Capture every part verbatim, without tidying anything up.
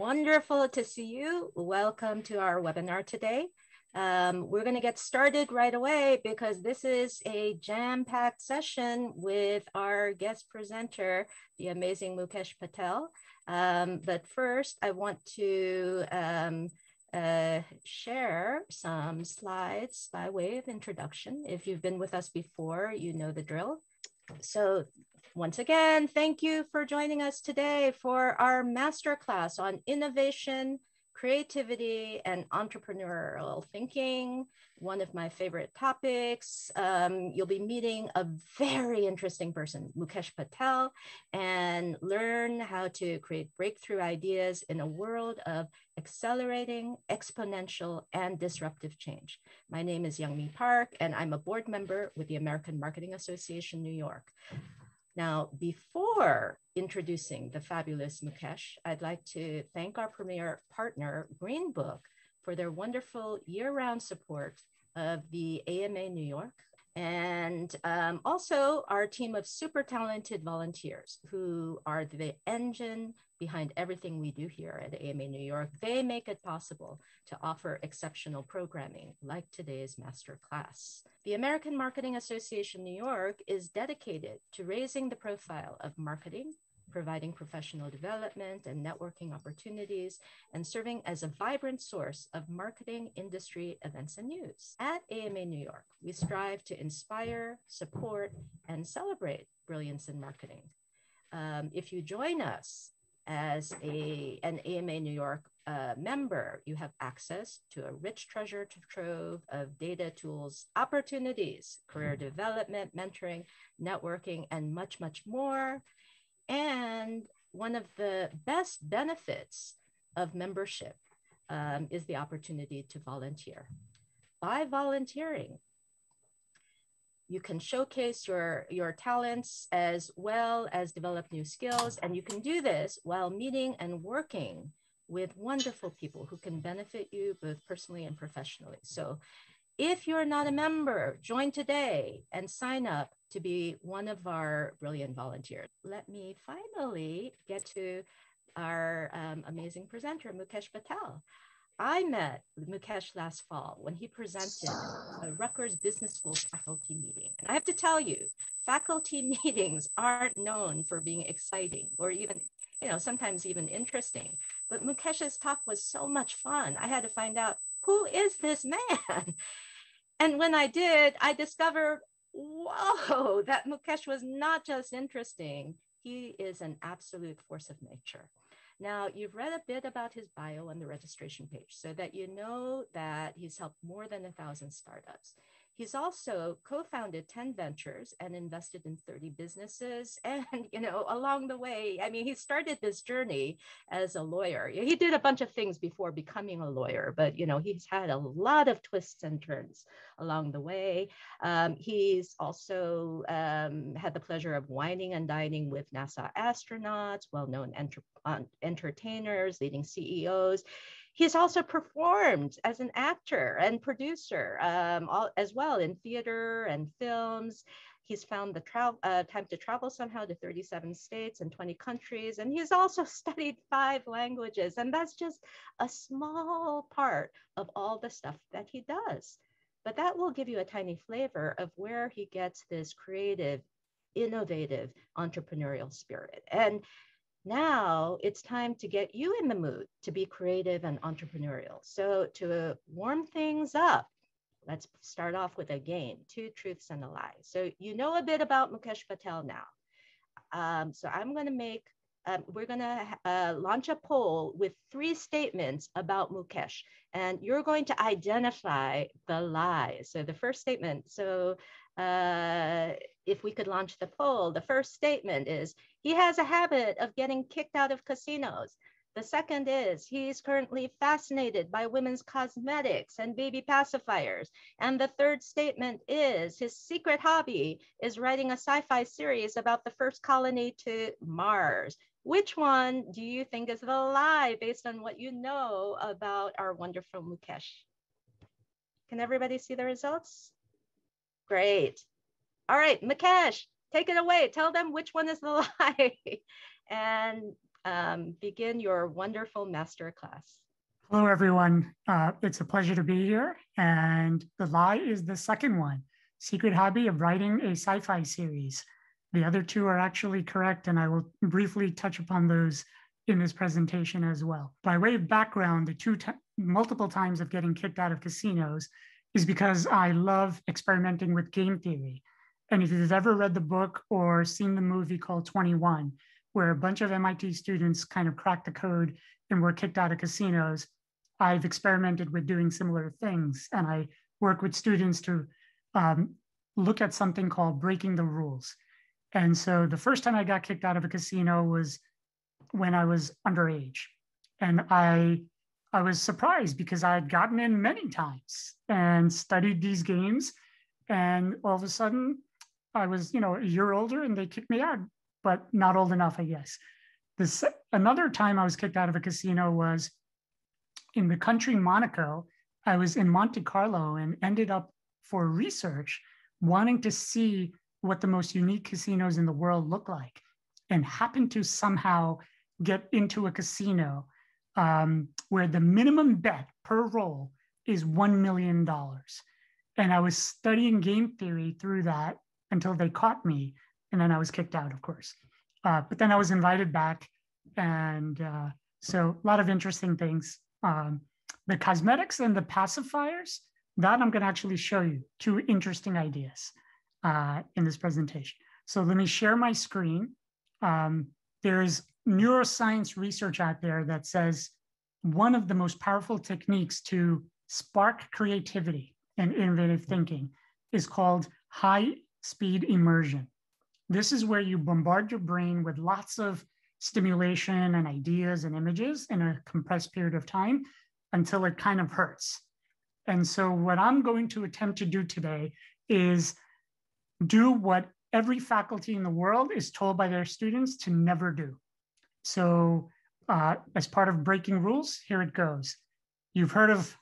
Wonderful to see you. Welcome to our webinar today. Um, we're going to get started right away because this is a jam-packed session with our guest presenter, the amazing Mukesh Patel. Um, but first, I want to um, uh, share some slides by way of introduction. If you've been with us before, you know the drill. So once again, thank you for joining us today for our masterclass on innovation, creativity, and entrepreneurial thinking, one of my favorite topics. Um, you'll be meeting a very interesting person, Mukesh Patel, and learn how to create breakthrough ideas in a world of accelerating, exponential, and disruptive change. My name is Youngmi Park, and I'm a board member with the American Marketing Association, New York. Now, before introducing the fabulous Mukesh, I'd like to thank our premier partner, GreenBook, for their wonderful year-round support of the A M A New York, and um, also our team of super talented volunteers who are the engine behind everything we do here at A M A New York. They make it possible to offer exceptional programming like today's masterclass. The American Marketing Association New York is dedicated to raising the profile of marketing, providing professional development and networking opportunities, and serving as a vibrant source of marketing, industry, events, and news. At A M A New York, we strive to inspire, support, and celebrate brilliance in marketing. Um, if you join us as a, an A M A New York uh, member, you have access to a rich treasure trove of data, tools, opportunities, career development, mentoring, networking, and much, much more. And one of the best benefits of membership um, is the opportunity to volunteer. By volunteering, you can showcase your, your talents as well as develop new skills. And you can do this while meeting and working with wonderful people who can benefit you both personally and professionally. So if you're not a member, join today and sign up to be one of our brilliant volunteers. Let me finally get to our um, amazing presenter, Mukesh Patel. I met Mukesh last fall when he presented a Rutgers Business School faculty meeting. And I have to tell you, faculty meetings aren't known for being exciting or even, you know, sometimes even interesting. But Mukesh's talk was so much fun. I had to find out, who is this man? And when I did, I discovered, whoa, that Mukesh was not just interesting, he is an absolute force of nature. Now, you've read a bit about his bio on the registration page so that you know that he's helped more than a thousand startups. He's also co-founded ten ventures and invested in thirty businesses. And, you know, along the way, I mean, he started this journey as a lawyer. He did a bunch of things before becoming a lawyer, but, you know, he's had a lot of twists and turns along the way. Um, he's also um, had the pleasure of wining and dining with NASA astronauts, well-known enter uh, entertainers, leading C E Os. He's also performed as an actor and producer um, all, as well in theater and films. He's found the travel, uh, time to travel somehow to thirty-seven states and twenty countries. And he's also studied five languages. And that's just a small part of all the stuff that he does. But that will give you a tiny flavor of where he gets this creative, innovative, entrepreneurial spirit. And now it's time to get you in the mood to be creative and entrepreneurial. So to warm things up, let's start off with a game, two truths and a lie. So you know a bit about Mukesh Patel now. Um, so I'm gonna make, um, we're gonna uh, launch a poll with three statements about Mukesh, and you're going to identify the lie. So the first statement, so uh, if we could launch the poll, the first statement is, he has a habit of getting kicked out of casinos. The second is, he's currently fascinated by women's cosmetics and baby pacifiers. And the third statement is, his secret hobby is writing a sci-fi series about the first colony to Mars. Which one do you think is the lie based on what you know about our wonderful Mukesh? Can everybody see the results? Great. All right, Mukesh, take it away. Tell them which one is the lie. And Um, begin your wonderful masterclass. Hello, everyone. Uh, it's a pleasure to be here. And the lie is the second one, secret hobby of writing a sci-fi series. The other two are actually correct, and I will briefly touch upon those in this presentation as well. By way of background, the two multiple times of getting kicked out of casinos is because I love experimenting with game theory. And if you've ever read the book or seen the movie called twenty-one, where a bunch of M I T students kind of cracked the code and were kicked out of casinos, I've experimented with doing similar things. And I work with students to um, look at something called breaking the rules. And so the first time I got kicked out of a casino was when I was underage. And I, I was surprised because I had gotten in many times and studied these games. And all of a sudden I was, you know, a year older and they kicked me out, but not old enough, I guess. This, another time I was kicked out of a casino was in the country Monaco. I was in Monte Carlo and ended up for research wanting to see what the most unique casinos in the world look like, and happened to somehow get into a casino um, where the minimum bet per roll is one million dollars. And I was studying game theory through that until they caught me. And then I was kicked out, of course. Uh, but then I was invited back. And uh, so a lot of interesting things. Um, the cosmetics and the pacifiers, that I'm going to actually show you two interesting ideas uh, in this presentation. So let me share my screen. Um, there's neuroscience research out there that says one of the most powerful techniques to spark creativity and innovative thinking is called high-speed immersion. This is where you bombard your brain with lots of stimulation and ideas and images in a compressed period of time until it kind of hurts. And so what I'm going to attempt to do today is do what every faculty in the world is told by their students to never do. So uh, as part of breaking rules, here it goes. You've heard of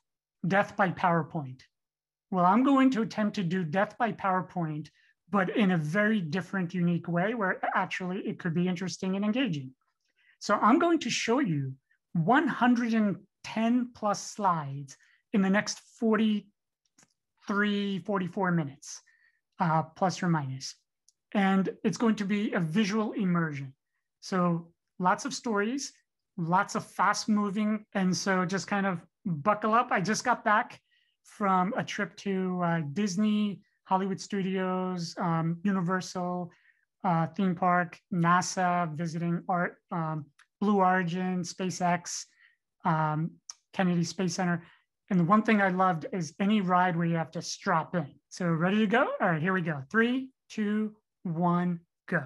death by PowerPoint. Well, I'm going to attempt to do death by PowerPoint, but in a very different, unique way where actually it could be interesting and engaging. So I'm going to show you one hundred ten plus slides in the next forty-three, forty-four minutes, uh, plus or minus. And it's going to be a visual immersion. So lots of stories, lots of fast moving. And so just kind of buckle up. I just got back from a trip to uh, Disney, Hollywood Studios, um, Universal, uh, theme park, NASA, visiting art, um, Blue Origin, SpaceX, um, Kennedy Space Center. And the one thing I loved is any ride where you have to strap in. So ready to go? All right, here we go. Three, two, one, go.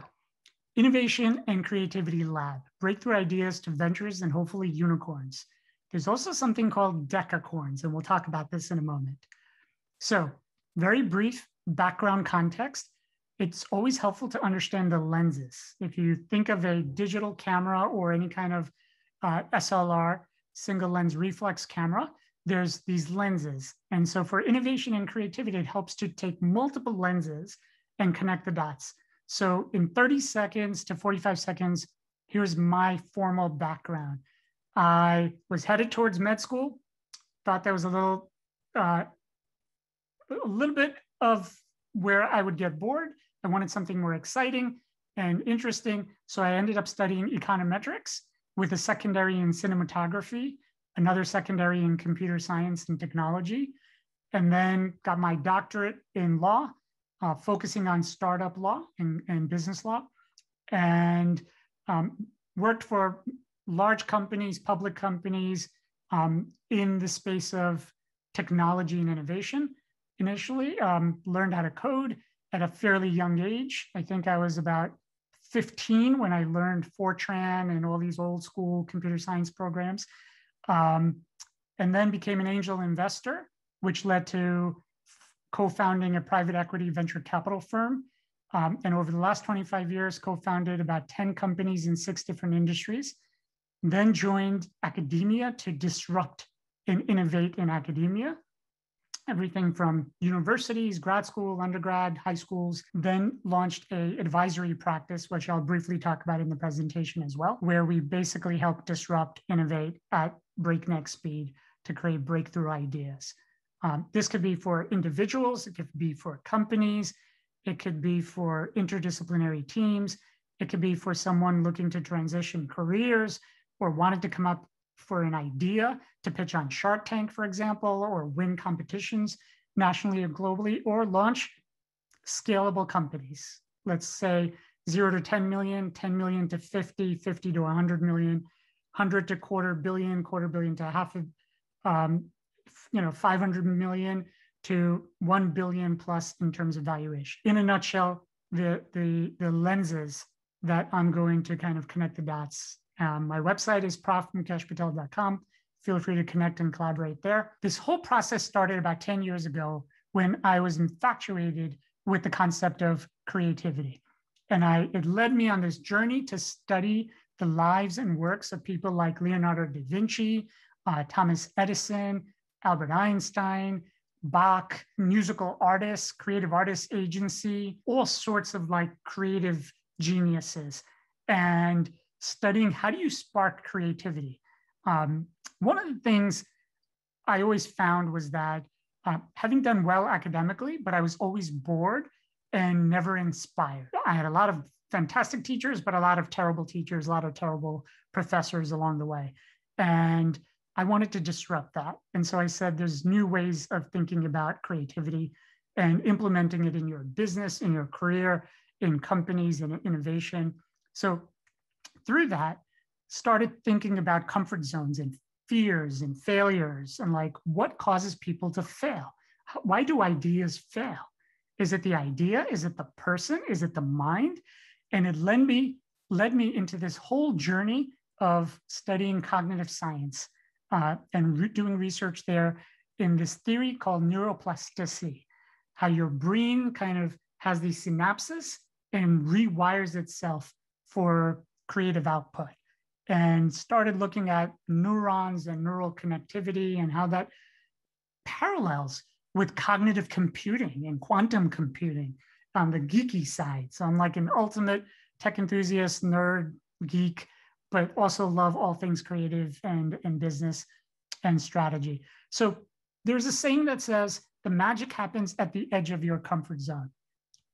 Innovation and Creativity Lab, breakthrough ideas to ventures and hopefully unicorns. There's also something called decacorns, and we'll talk about this in a moment. So very brief background context. It's always helpful to understand the lenses. If you think of a digital camera or any kind of uh, S L R, single lens reflex camera, there's these lenses. And so for innovation and creativity, it helps to take multiple lenses and connect the dots. So in thirty seconds to forty-five seconds, here's my formal background. I was headed towards med school, thought that was a little, uh, a little bit of where I would get bored. I wanted something more exciting and interesting. So I ended up studying econometrics with a secondary in cinematography, another secondary in computer science and technology, and then got my doctorate in law, uh, focusing on startup law and, and business law, and um, worked for large companies, public companies um, in the space of technology and innovation. Initially, um, learned how to code at a fairly young age. I think I was about fifteen when I learned Fortran and all these old school computer science programs, um, and then became an angel investor, which led to co-founding a private equity venture capital firm. Um, and over the last twenty-five years, co-founded about ten companies in six different industries, then joined academia to disrupt and innovate in academia. everything from universities, grad school, undergrad, high schools, then launched a advisory practice, which I'll briefly talk about in the presentation as well, where we basically help disrupt, innovate at breakneck speed to create breakthrough ideas. Um, this could be for individuals, it could be for companies, it could be for interdisciplinary teams, it could be for someone looking to transition careers or wanted to come up for an idea to pitch on Shark Tank, for example, or win competitions nationally or globally, or launch scalable companies. Let's say zero to ten million, ten million to fifty, fifty to one hundred million, one hundred to quarter billion, quarter billion to half a um, you know, five hundred million to one billion plus in terms of valuation. In a nutshell, the, the, the lenses that I'm going to kind of connect the dots. Um, my website is prof mukesh patel dot com. Feel free to connect and collaborate there. This whole process started about ten years ago when I was infatuated with the concept of creativity. And I, it led me on this journey to study the lives and works of people like Leonardo da Vinci, uh, Thomas Edison, Albert Einstein, Bach, musical artists, creative artists agency, all sorts of like creative geniuses, and studying how do you spark creativity. Um, one of the things I always found was that uh, having done well academically, but I was always bored and never inspired. I had a lot of fantastic teachers, but a lot of terrible teachers, a lot of terrible professors along the way. And I wanted to disrupt that. And so I said, there's new ways of thinking about creativity and implementing it in your business, in your career, in companies, in innovation. So through that, started thinking about comfort zones and fears and failures and like what causes people to fail? Why do ideas fail? Is it the idea? Is it the person? Is it the mind? And it led me, led me into this whole journey of studying cognitive science. Uh, and re- doing research there in this theory called neuroplasticity, how your brain kind of has these synapses and rewires itself for creative output, and started looking at neurons and neural connectivity and how that parallels with cognitive computing and quantum computing on the geeky side. So I'm like an ultimate tech enthusiast, nerd, geek, but also love all things creative and, and business and strategy. So there's a saying that says, the magic happens at the edge of your comfort zone.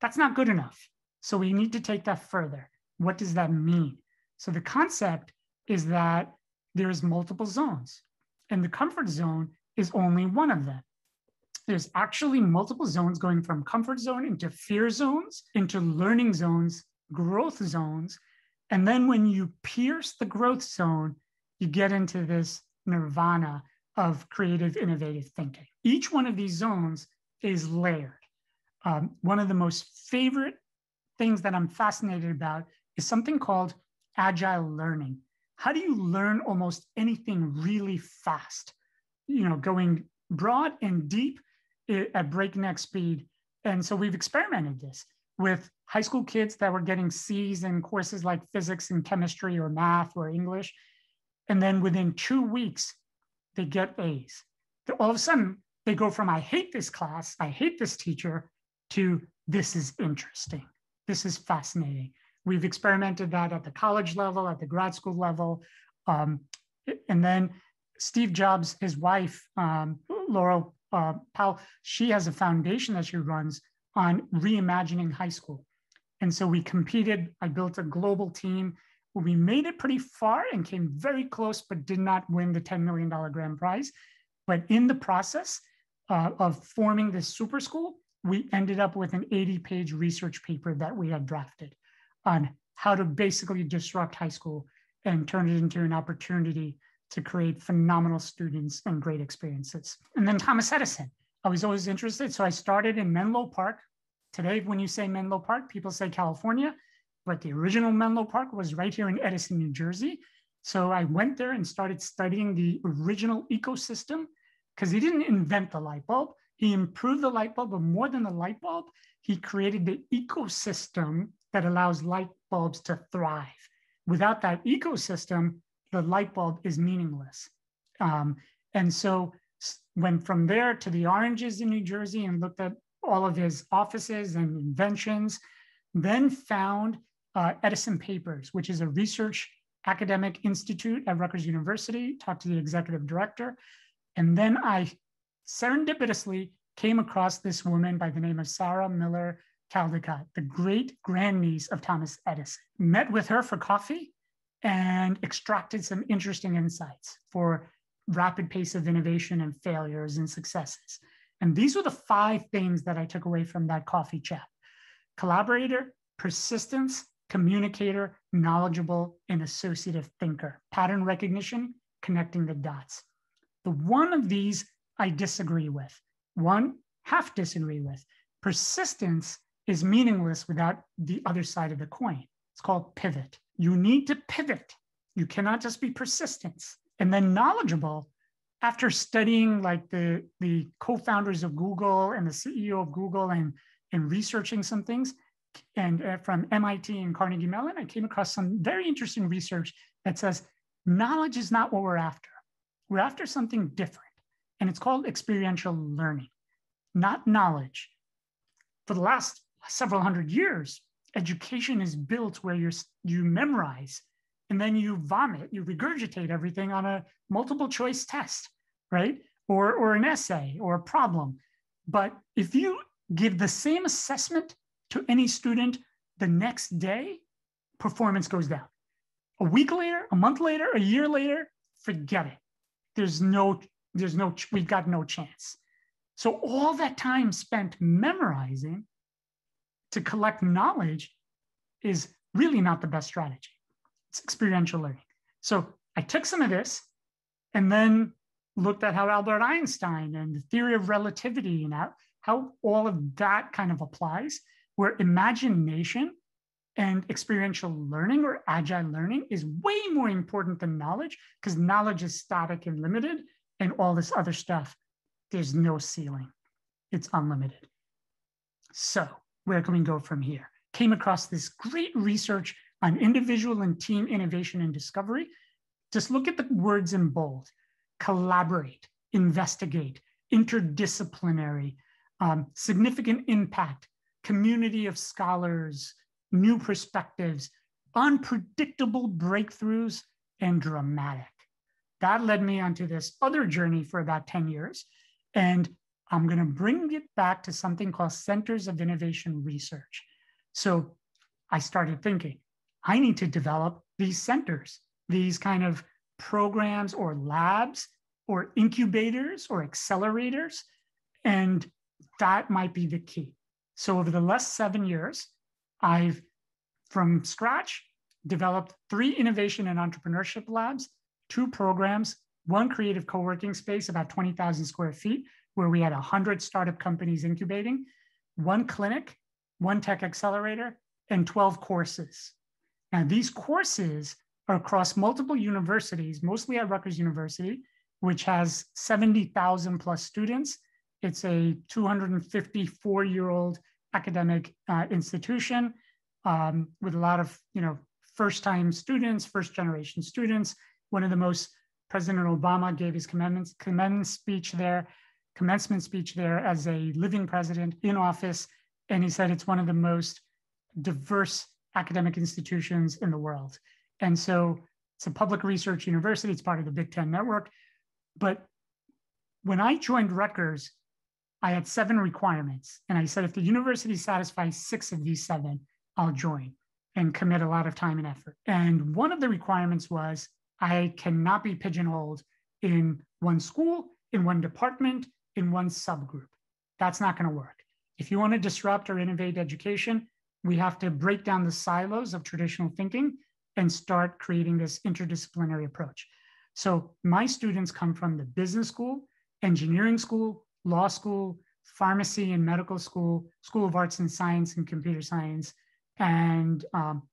That's not good enough. So we need to take that further. What does that mean? So the concept is that there's multiple zones, and the comfort zone is only one of them. There's actually multiple zones, going from comfort zone into fear zones, into learning zones, growth zones. And then when you pierce the growth zone, you get into this nirvana of creative, innovative thinking. Each one of these zones is layered. Um, one of the most favorite things that I'm fascinated about is something called agile learning. How do you learn almost anything really fast? You know, going broad and deep at breakneck speed. And so we've experimented this with high school kids that were getting C's in courses like physics and chemistry or math or English. And then within two weeks, they get A's. All of a sudden, they go from, I hate this class, I hate this teacher, to this is interesting. This is fascinating. We've experimented that at the college level, at the grad school level. Um, and then Steve Jobs, his wife, um, Laurel uh, Powell, she has a foundation that she runs on reimagining high school. And so we competed, I built a global team. We made it pretty far and came very close, but did not win the ten million dollars grand prize. But in the process uh, of forming this super school, we ended up with an eighty page research paper that we had drafted on how to basically disrupt high school and turn it into an opportunity to create phenomenal students and great experiences. And then Thomas Edison, I was always interested. So I started in Menlo Park. Today, when you say Menlo Park, people say California, but the original Menlo Park was right here in Edison, New Jersey. So I went there and started studying the original ecosystem, because he didn't invent the light bulb. He improved the light bulb, but more than the light bulb, he created the ecosystem that allows light bulbs to thrive. Without that ecosystem, the light bulb is meaningless. Um, and so went from there to the Oranges in New Jersey and looked at all of his offices and inventions, then found uh, Edison Papers, which is a research academic institute at Rutgers University, talked to the executive director. And then I serendipitously came across this woman by the name of Sarah Miller Caldecott, the great grandniece of Thomas Edison. Met with her for coffee and extracted some interesting insights for rapid pace of innovation and failures and successes. And these were the five things that I took away from that coffee chat: collaborator, persistence, communicator, knowledgeable, and associative thinker. Pattern recognition, connecting the dots. The one of these I disagree with, one half disagree with. Persistence is meaningless without the other side of the coin. It's called pivot. You need to pivot. You cannot just be persistent. And then knowledgeable, after studying like the, the co-founders of Google and the C E O of Google and, and researching some things, and uh, from M I T and Carnegie Mellon, I came across some very interesting research that says knowledge is not what we're after. We're after something different, and it's called experiential learning, not knowledge. For the last several hundred years, education is built where you're, you memorize, and then you vomit, you regurgitate everything on a multiple choice test, right? Or, or an essay or a problem. But if you give the same assessment to any student the next day, performance goes down. A week later, a month later, a year later, forget it. There's no, there's no, we've got no chance. So all that time spent memorizing to collect knowledge is really not the best strategy. It's experiential learning. So I took some of this and then looked at how Albert Einstein and the theory of relativity and how, how all of that kind of applies, where imagination and experiential learning or agile learning is way more important than knowledge, because knowledge is static and limited, and all this other stuff, there's no ceiling. It's unlimited. So where can we go from here? Came across this great research on individual and team innovation and discovery. Just look at the words in bold: collaborate, investigate, interdisciplinary, um, significant impact, community of scholars, new perspectives, unpredictable breakthroughs, and dramatic. That led me onto this other journey for about ten years. And I'm going to bring it back to something called Centers of Innovation Research. So I started thinking, I need to develop these centers, these kind of programs or labs or incubators or accelerators. And that might be the key. So over the last seven years, I've, from scratch, developed three innovation and entrepreneurship labs, two programs, one creative co-working space, about twenty thousand square feet, where we had one hundred startup companies incubating, one clinic, one tech accelerator, and twelve courses. Now, these courses are across multiple universities, mostly at Rutgers University, which has seventy thousand plus students. It's a two hundred fifty-four-year-old academic uh, institution um, with a lot of, you know, first-time students, first-generation students. One of the most, President Obama gave his commencement, commencement speech there, commencement speech there as a living president in office. And he said it's one of the most diverse academic institutions in the world. And so it's a public research university. It's part of the Big Ten Network. But when I joined Rutgers, I had seven requirements. And I said, if the university satisfies six of these seven, I'll join and commit a lot of time and effort. And one of the requirements was I cannot be pigeonholed in one school, in one department, in one subgroup. That's not going to work. If you want to disrupt or innovate education, we have to break down the silos of traditional thinking and start creating this interdisciplinary approach. So my students come from the business school, engineering school, law school, pharmacy and medical school, School of Arts and Science and Computer Science, and um,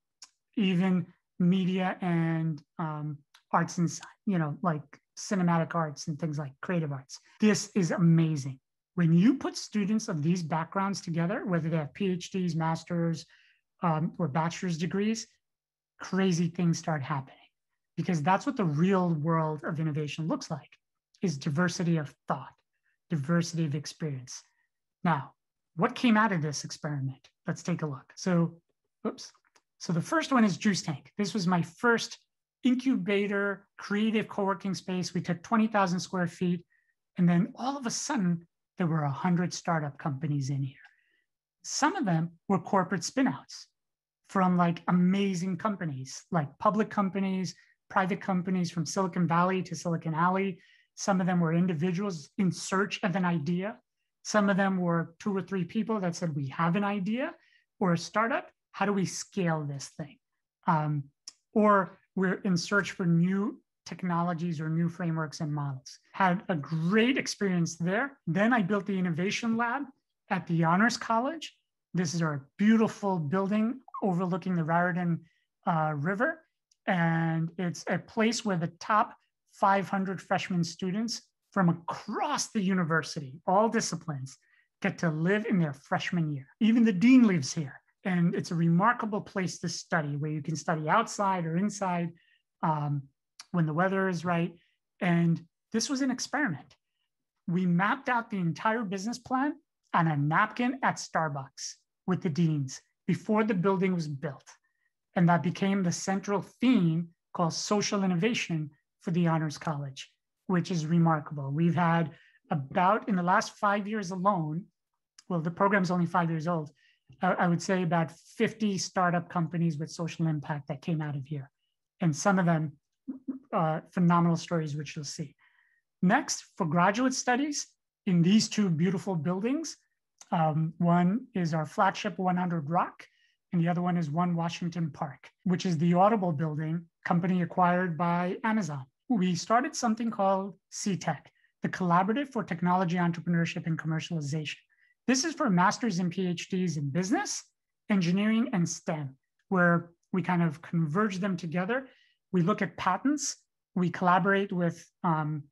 even media and um, arts and, you know, like cinematic arts and things like creative arts. This is amazing. When you put students of these backgrounds together, whether they have PhDs, masters, um, or bachelor's degrees, crazy things start happening, because that's what the real world of innovation looks like. is diversity of thought, diversity of experience. Now, what came out of this experiment? Let's take a look. So, oops. So the first one is Juice Tank. This was my first incubator, creative co-working space. We took twenty thousand square feet. And then all of a sudden, there were one hundred startup companies in here. Some of them were corporate spinouts from like amazing companies, like public companies, private companies from Silicon Valley to Silicon Alley. Some of them were individuals in search of an idea. Some of them were two or three people that said, we have an idea or a startup. How do we scale this thing? Um, or we're in search for new technologies or new frameworks and models. Had a great experience there. Then I built the innovation lab at the Honors College. This is our beautiful building overlooking the Raritan uh, River. And it's a place where the top five hundred freshman students from across the university, all disciplines, get to live in their freshman year. Even the dean lives here. And it's a remarkable place to study where you can study outside or inside um, when the weather is right. And this was an experiment. We mapped out the entire business plan on a napkin at Starbucks with the deans before the building was built. And that became the central theme called social innovation for the Honors College, which is remarkable. We've had about, in the last five years alone, well, the program's only five years old, I would say about fifty startup companies with social impact that came out of here. And some of them are phenomenal stories, which you'll see. Next, for graduate studies, in these two beautiful buildings, um, one is our flagship one hundred Rock, and the other one is One Washington Park, which is the Audible building, company acquired by Amazon. We started something called C TEC, the Collaborative for Technology Entrepreneurship and Commercialization. This is for masters and PhDs in business, engineering, and STEM, where we kind of converge them together. We look at patents. We collaborate with um,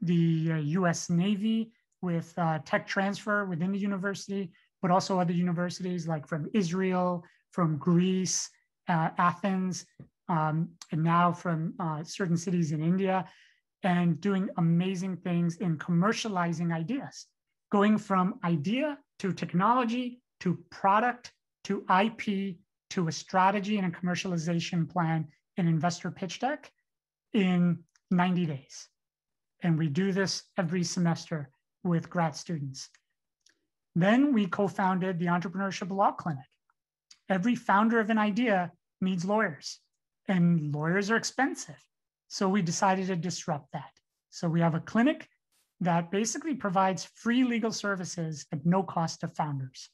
the uh, U S Navy, with uh, tech transfer within the university, but also other universities like from Israel, from Greece, uh, Athens, um, and now from uh, certain cities in India, and doing amazing things in commercializing ideas. Going from idea to technology, to product, to I P, to a strategy and a commercialization plan, an investor pitch deck in ninety days. And we do this every semester with grad students. Then we co-founded the Entrepreneurship Law Clinic. Every founder of an idea needs lawyers, and lawyers are expensive. So we decided to disrupt that. So we have a clinic that basically provides free legal services at no cost to founders.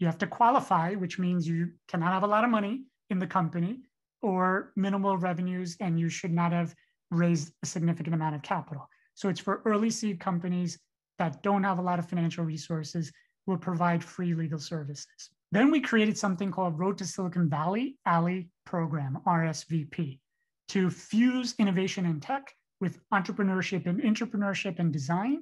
You have to qualify, which means you cannot have a lot of money in the company or minimal revenues, and you should not have raised a significant amount of capital. So it's for early seed companies that don't have a lot of financial resources. Will provide free legal services. Then we created something called Road to Silicon Valley Alley Program, R S V P, to fuse innovation in tech with entrepreneurship and entrepreneurship and design,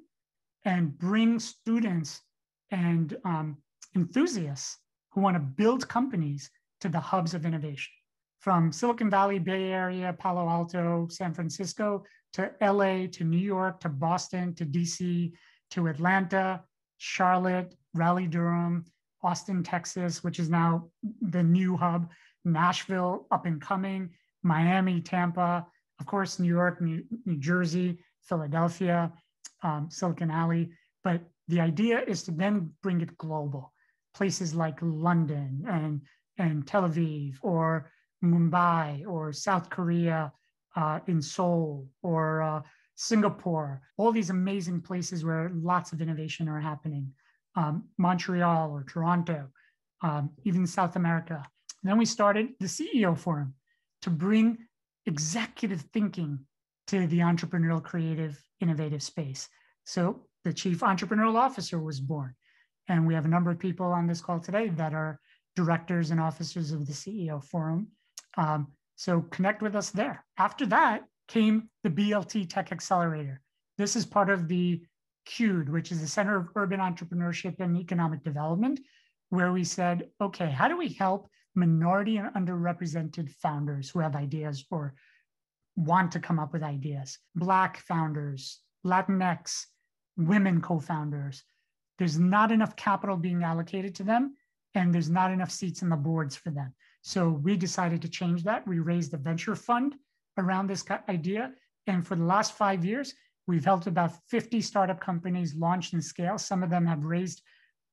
and bring students and um, enthusiasts who want to build companies to the hubs of innovation. From Silicon Valley, Bay Area, Palo Alto, San Francisco, to L A, to New York, to Boston, to D C, to Atlanta, Charlotte, Raleigh-Durham, Austin, Texas, which is now the new hub, Nashville, up and coming, Miami, Tampa, of course, New York, New, New Jersey, Philadelphia, um, Silicon Alley. But the idea is to then bring it global, places like London and, and Tel Aviv or Mumbai or South Korea uh, in Seoul or uh, Singapore, all these amazing places where lots of innovation are happening, um, Montreal or Toronto, um, even South America. And then we started the C E O Forum to bring executive thinking to the entrepreneurial, creative, innovative space. So the Chief Entrepreneurial Officer was born. And we have a number of people on this call today that are directors and officers of the C E O Forum. Um, so connect with us there. After that came the B L T Tech Accelerator. This is part of the C U D E, which is the Center of Urban Entrepreneurship and Economic Development, where we said, okay, how do we help minority and underrepresented founders who have ideas or want to come up with ideas, Black founders, Latinx, women co-founders. There's not enough capital being allocated to them, and there's not enough seats in the boards for them. So we decided to change that. We raised a venture fund around this idea. And for the last five years, we've helped about fifty startup companies launch and scale. Some of them have raised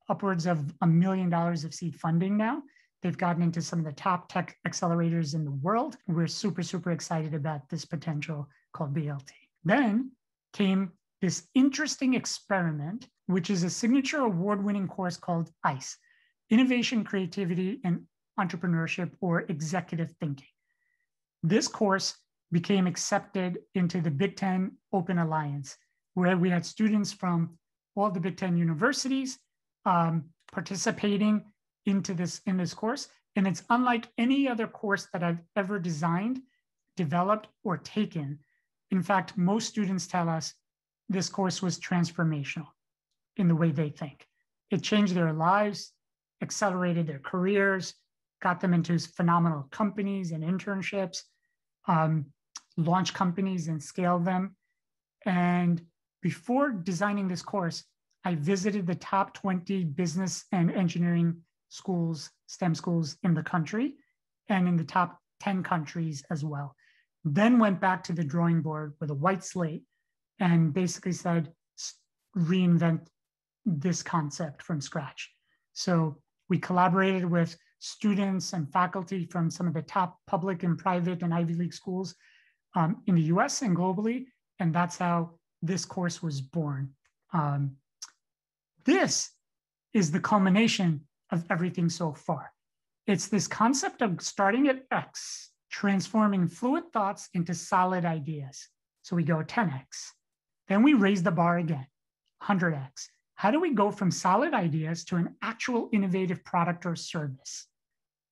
upwards of a million dollars of seed funding now. They've gotten into some of the top tech accelerators in the world. We're super, super excited about this potential called B L T. Then came this interesting experiment, which is a signature award-winning course called ICE, Innovation, Creativity, and Entrepreneurship, or Executive Thinking. This course became accepted into the Big Ten Open Alliance, where we had students from all the Big Ten universities um, participating into this, in this course. And it's unlike any other course that I've ever designed, developed, or taken. In fact, most students tell us this course was transformational in the way they think. It changed their lives, accelerated their careers, got them into phenomenal companies and internships, um, launch companies and scale them. And before designing this course, I visited the top twenty business and engineering schools, STEM schools in the country, and in the top ten countries as well. Then went back to the drawing board with a white slate and basically said, reinvent this concept from scratch. So we collaborated with students and faculty from some of the top public and private and Ivy League schools um, in the U S and globally. And that's how this course was born. Um, this is the culmination of everything so far. It's this concept of starting at X, transforming fluid thoughts into solid ideas. So we go ten X. Then we raise the bar again, one hundred X. How do we go from solid ideas to an actual innovative product or service?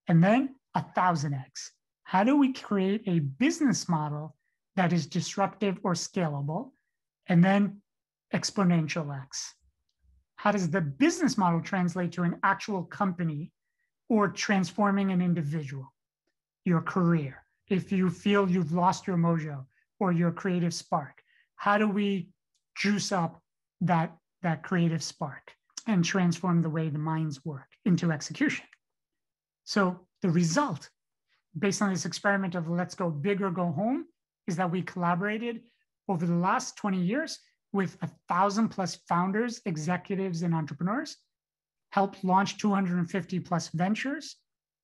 And then one thousand X. How do we create a business model that is disruptive or scalable? And then exponential X. How does the business model translate to an actual company or transforming an individual, your career? If you feel you've lost your mojo or your creative spark, how do we juice up that that creative spark and transform the way the minds work into execution? So the result, based on this experiment of let's go big or go home, is that we collaborated over the last twenty years with a thousand plus founders, executives, and entrepreneurs, helped launch two hundred fifty plus ventures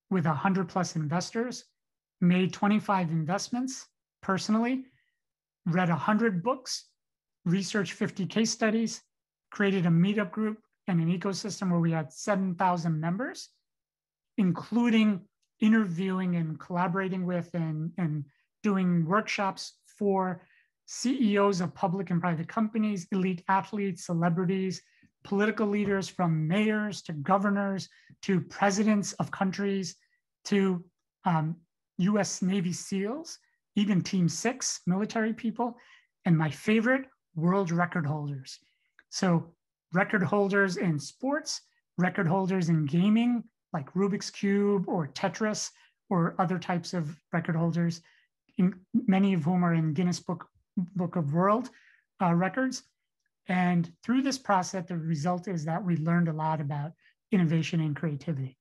with one hundred plus investors, made twenty-five investments personally, read one hundred books, researched fifty case studies, created a meetup group and an ecosystem where we had seven thousand members, including interviewing and collaborating with and, and doing workshops for C E Os of public and private companies, elite athletes, celebrities, political leaders, from mayors to governors to presidents of countries to um, U S Navy SEALs, even Team Six military people, and my favorite, world record holders. So record holders in sports, record holders in gaming, like Rubik's Cube or Tetris or other types of record holders, in, many of whom are in Guinness Book, Book of World uh, Records. And through this process, the result is that we learned a lot about innovation and creativity.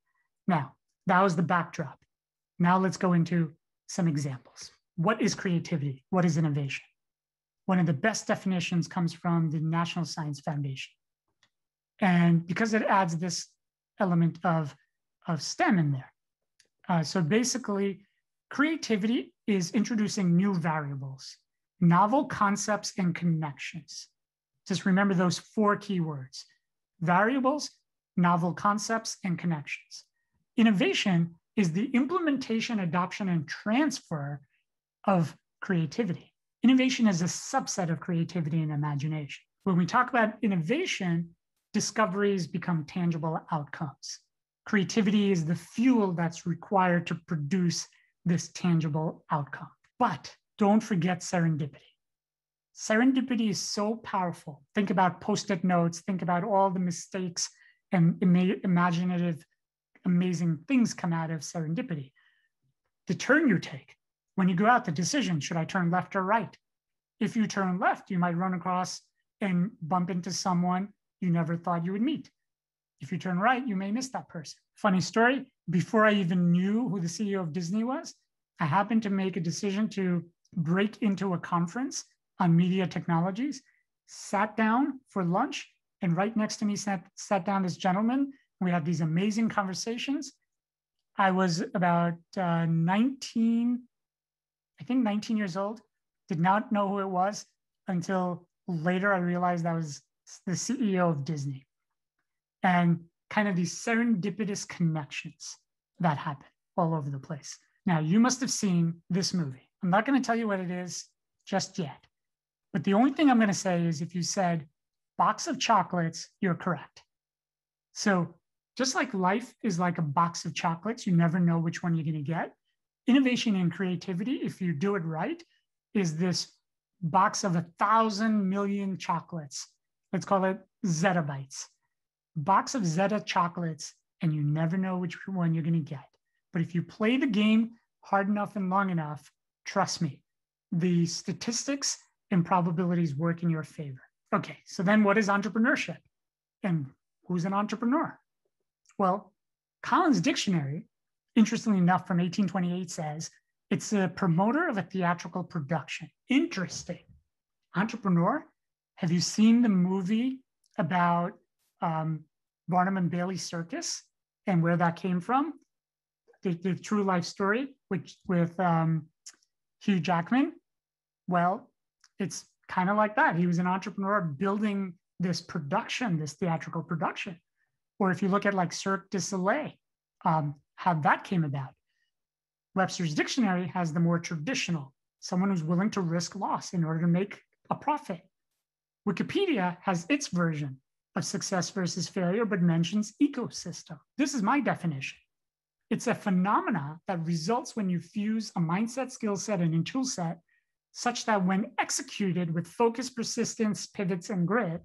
Now, that was the backdrop. Now let's go into some examples. What is creativity? What is innovation? One of the best definitions comes from the National Science Foundation. And because it adds this element of, of STEM in there. Uh, so basically, creativity is introducing new variables, novel concepts and connections. Just remember those four key words: variables, novel concepts, and connections. Innovation is the implementation, adoption, and transfer of creativity. Innovation is a subset of creativity and imagination. When we talk about innovation, discoveries become tangible outcomes. Creativity is the fuel that's required to produce this tangible outcome. But don't forget serendipity. Serendipity is so powerful. Think about Post-it notes, think about all the mistakes and imaginative, amazing things come out of serendipity. The turn you take. When you go out, the decision, should I turn left or right? If you turn left, you might run across and bump into someone you never thought you would meet. If you turn right, you may miss that person. Funny story, before I even knew who the C E O of Disney was, I happened to make a decision to break into a conference on media technologies, sat down for lunch, and right next to me sat, sat down this gentleman. We had these amazing conversations. I was about uh, nineteen, I think nineteen years old, did not know who it was until later I realized that was the C E O of Disney, and kind of these serendipitous connections that happen all over the place. Now, you must have seen this movie. I'm not going to tell you what it is just yet, but the only thing I'm going to say is if you said box of chocolates, you're correct. So just like life is like a box of chocolates, you never know which one you're going to get. Innovation and creativity, if you do it right, is this box of a thousand million chocolates. Let's call it zettabytes. Box of zeta chocolates, and you never know which one you're going to get. But if you play the game hard enough and long enough, trust me, the statistics and probabilities work in your favor. Okay, so then what is entrepreneurship? And who's an entrepreneur? Well, Collins Dictionary, interestingly enough, from eighteen twenty-eight says, it's a promoter of a theatrical production. Interesting. Entrepreneur, have you seen the movie about um, Barnum and Bailey Circus and where that came from? The, the true life story which, with um, Hugh Jackman? Well, it's kind of like that. He was an entrepreneur building this production, this theatrical production. Or if you look at like Cirque du Soleil, um, how that came about. Webster's Dictionary has the more traditional, someone who's willing to risk loss in order to make a profit. Wikipedia has its version of success versus failure, but mentions ecosystem. This is my definition. It's a phenomena that results when you fuse a mindset, skill set, and tool set such that when executed with focus, persistence, pivots, and grit,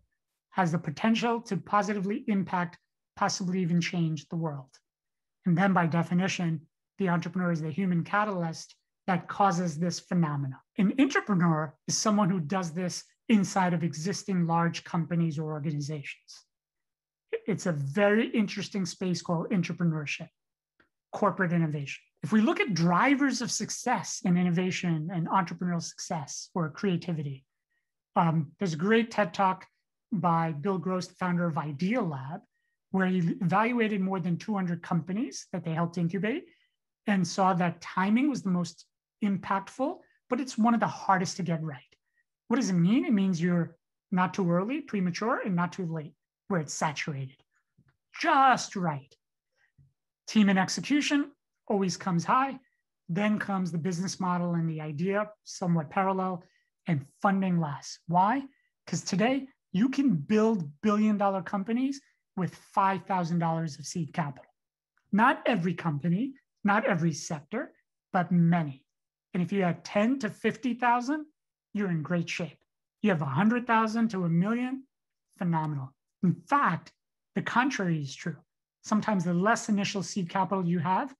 has the potential to positively impact, possibly even change the world. And then by definition, the entrepreneur is the human catalyst that causes this phenomena. An intrapreneur is someone who does this inside of existing large companies or organizations. It's a very interesting space called intrapreneurship, corporate innovation. If we look at drivers of success in innovation and entrepreneurial success or creativity, um, there's a great TED Talk by Bill Gross, the founder of Idea Lab, where he evaluated more than two hundred companies that they helped incubate and saw that timing was the most impactful, but it's one of the hardest to get right. What does it mean? It means you're not too early, premature, and not too late, where it's saturated. Just right. Team and execution always comes high. Then comes the business model and the idea, somewhat parallel, and funding last. Why? Because today you can build billion dollar companies with five thousand dollars of seed capital. Not every company, not every sector, but many. And if you had ten to fifty thousand, you're in great shape. You have one hundred thousand to a million, phenomenal. In fact, the contrary is true. Sometimes the less initial seed capital you have,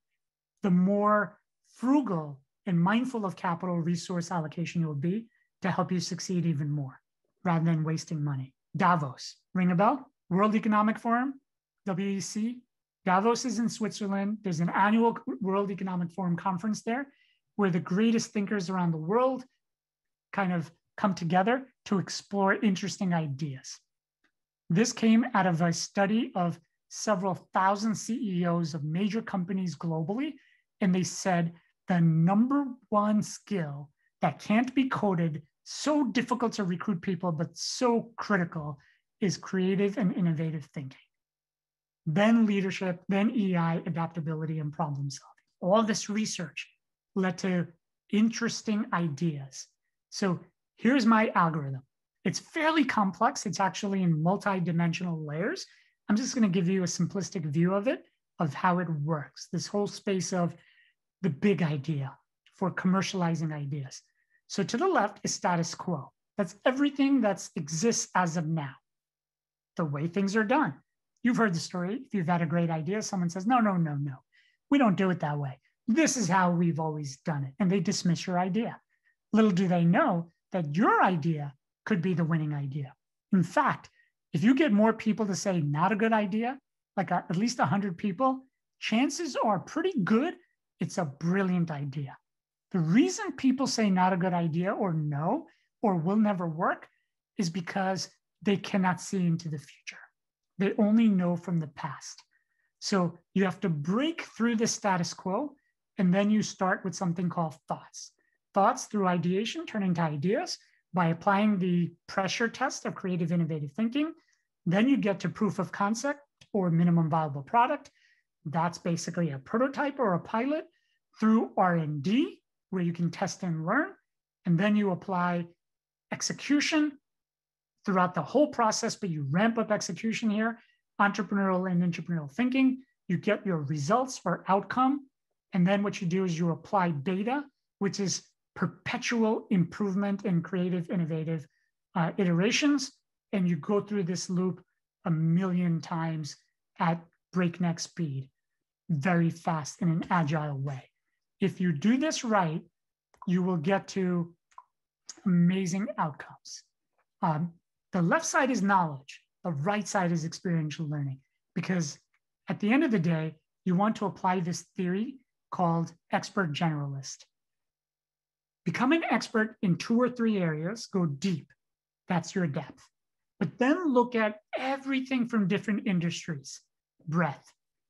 the more frugal and mindful of capital resource allocation you'll be to help you succeed even more, rather than wasting money. Davos, ring a bell? World Economic Forum, W E C. Davos is in Switzerland. There's an annual World Economic Forum conference there where the greatest thinkers around the world kind of come together to explore interesting ideas. This came out of a study of several thousand C E Os of major companies globally, and they said the number one skill that can't be coded, so difficult to recruit people, but so critical, is creative and innovative thinking, then leadership, then E I, adaptability, and problem solving. All this research led to interesting ideas. So here's my algorithm. It's fairly complex. It's actually in multi-dimensional layers. I'm just going to give you a simplistic view of it, of how it works, this whole space of the big idea for commercializing ideas. So to the left is status quo. That's everything that exists as of now, the way things are done. You've heard the story. If you've had a great idea, someone says, no, no, no, no. We don't do it that way. This is how we've always done it. And they dismiss your idea. Little do they know that your idea could be the winning idea. In fact, if you get more people to say not a good idea, like a, at least one hundred people, chances are pretty good it's a brilliant idea. The reason people say not a good idea or no or will never work is because they cannot see into the future. They only know from the past. So you have to break through the status quo, and then you start with something called thoughts. Thoughts through ideation turn into ideas by applying the pressure test of creative innovative thinking. Then you get to proof of concept or minimum viable product. That's basically a prototype or a pilot through R and D, where you can test and learn. And then you apply execution throughout the whole process, but you ramp up execution here, entrepreneurial and entrepreneurial thinking. You get your results or outcome. And then what you do is you apply beta, which is perpetual improvement in creative, innovative uh, iterations. And you go through this loop a million times at breakneck speed, very fast in an agile way. If you do this right, you will get to amazing outcomes. Um, the left side is knowledge. The right side is experiential learning, because at the end of the day, you want to apply this theory called expert generalist. Become an expert in two or three areas, go deep. That's your depth. But then look at everything from different industries, breadth.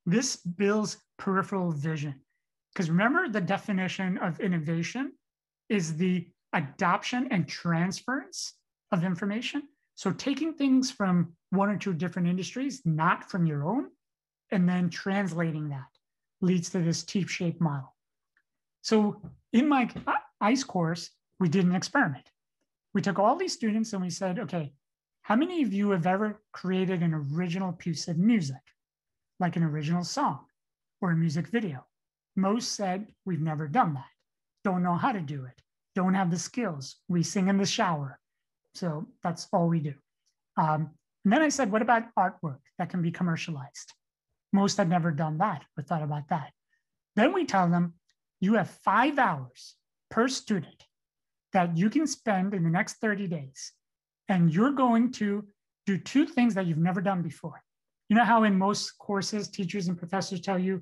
This builds peripheral vision. Because remember, the definition of innovation is the adoption and transference of information. So taking things from one or two different industries, not from your own, and then translating that leads to this T-shaped model. So in my ICE course, we did an experiment. We took all these students and we said, okay, how many of you have ever created an original piece of music, like an original song or a music video? Most said, we've never done that. Don't know how to do it. Don't have the skills. We sing in the shower. So that's all we do. Um, and then I said, what about artwork that can be commercialized? Most had never done that or thought about that. Then we tell them, you have five hours per student that you can spend in the next thirty days. And you're going to do two things that you've never done before. You know how in most courses, teachers and professors tell you,